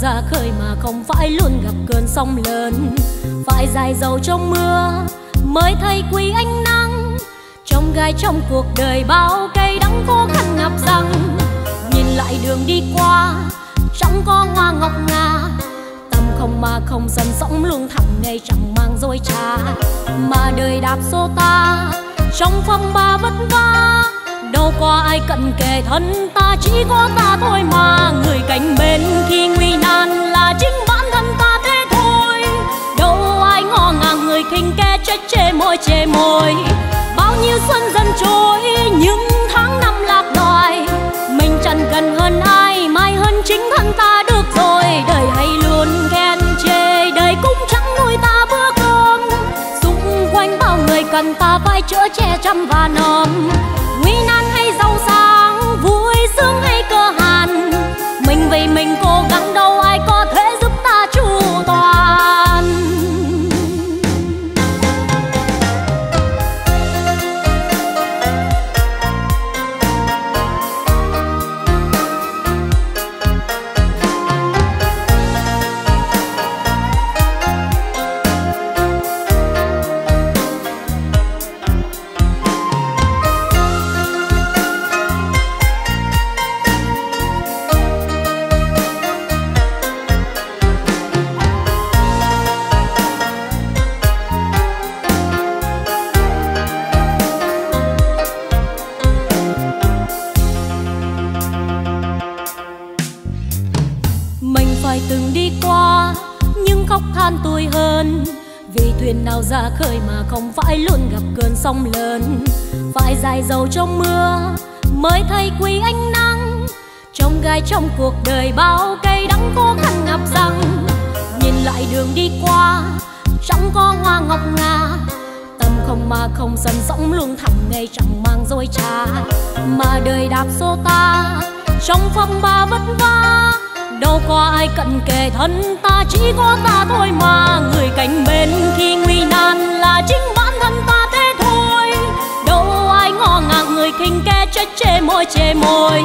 Ra khơi mà không phải luôn gặp cơn sóng lớn, phải dài dầu trong mưa mới thấy quý ánh nắng. Trong gai trong cuộc đời bao cây đắng khó khăn ngập răng. Nhìn lại đường đi qua chẳng có hoa ngọc ngà. Tâm không mà không dần sóng luôn thẳng ngày chẳng mang dối trá. Mà đời đạp xô ta trong phong ba vất vả. Đâu có ai cận kề thân ta, chỉ có ta thôi mà. Người cạnh bên khi nguy nan là chính bản thân ta thế thôi. Đâu ai ngó ngàng người khinh kẻ trách chê môi chê môi. Bao nhiêu xuân dần trôi, những tháng năm lạc đòi. Mình chẳng cần hơn ai, mai hơn chính thân ta được rồi. Đời hay luôn ghen chê, đời cũng chẳng nuôi ta bữa cơm. Xung quanh bao người cần ta phải chữa che chăm và nòm. Nguy nan hay giàu sang, vui sướng hay cơ hàn, mình vì mình cố gắng đâu ai có thể giúp ta chu toàn. Ra khơi mà không phải luôn gặp cơn sóng lớn, phải dài dầu trong mưa mới thấy quý ánh nắng. Trong gai trong cuộc đời bao cây đắng khó khăn ngập răng. Nhìn lại đường đi qua chẳng có hoa ngọc ngà. Tâm không mà không dần sóng luôn thẳng ngày chẳng mang dối trá. Mà đời đạp xô ta trong phong ba vất vả. Đâu có ai cận kề thân ta, chỉ có ta thôi mà. Người cạnh bên khi nguy nan là chính bản thân ta thế thôi. Đâu ai ngó ngàng người khinh kẻ trách chê môi chê môi.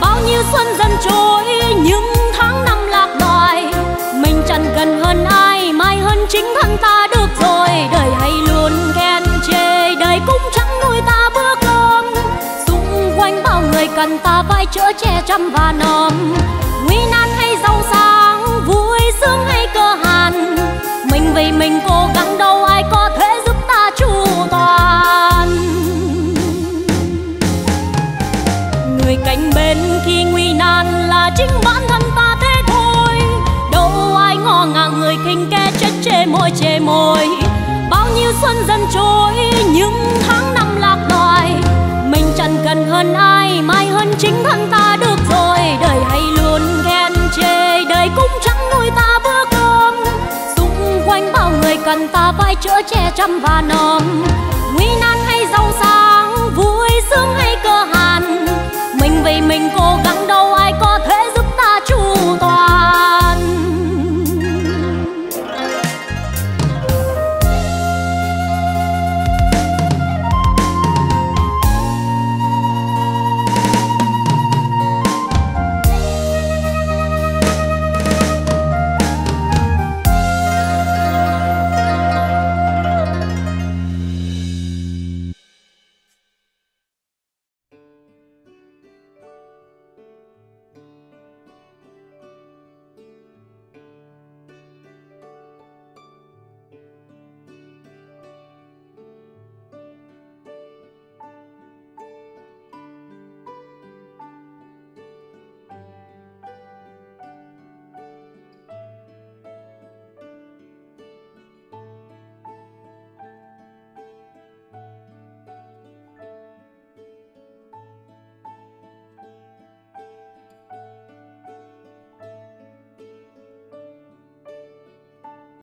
Bao nhiêu xuân dần trôi, những tháng năm lạc đòi. Mình chẳng cần hơn ai, mai hơn chính thân ta được rồi. Đời hay luôn ghen chê, đời cũng chẳng nuôi ta bữa cơm. Xung quanh bao người cần ta phải chữa che chăm và nòm. Nguy nan hay giàu sang, vui sướng hay cơ hàn, mình vì mình cố gắng đâu ai có thể giúp ta chu toàn. Người cạnh bên khi nguy nan là chính bản thân ta thế thôi, đâu ai ngó ngàng người khinh kẻ chết chê môi chê môi. Bao nhiêu xuân dần trôi những tháng năm lạc đòi, mình chẳng cần hơn ai mai hơn chính thân ta được rồi. Đời hay luôn ghen chê, đời cũng chẳng nuôi ta bữa cơm, xung quanh bao người cần ta vai chữa che chăm và nòm. Nguy nan hay giàu sang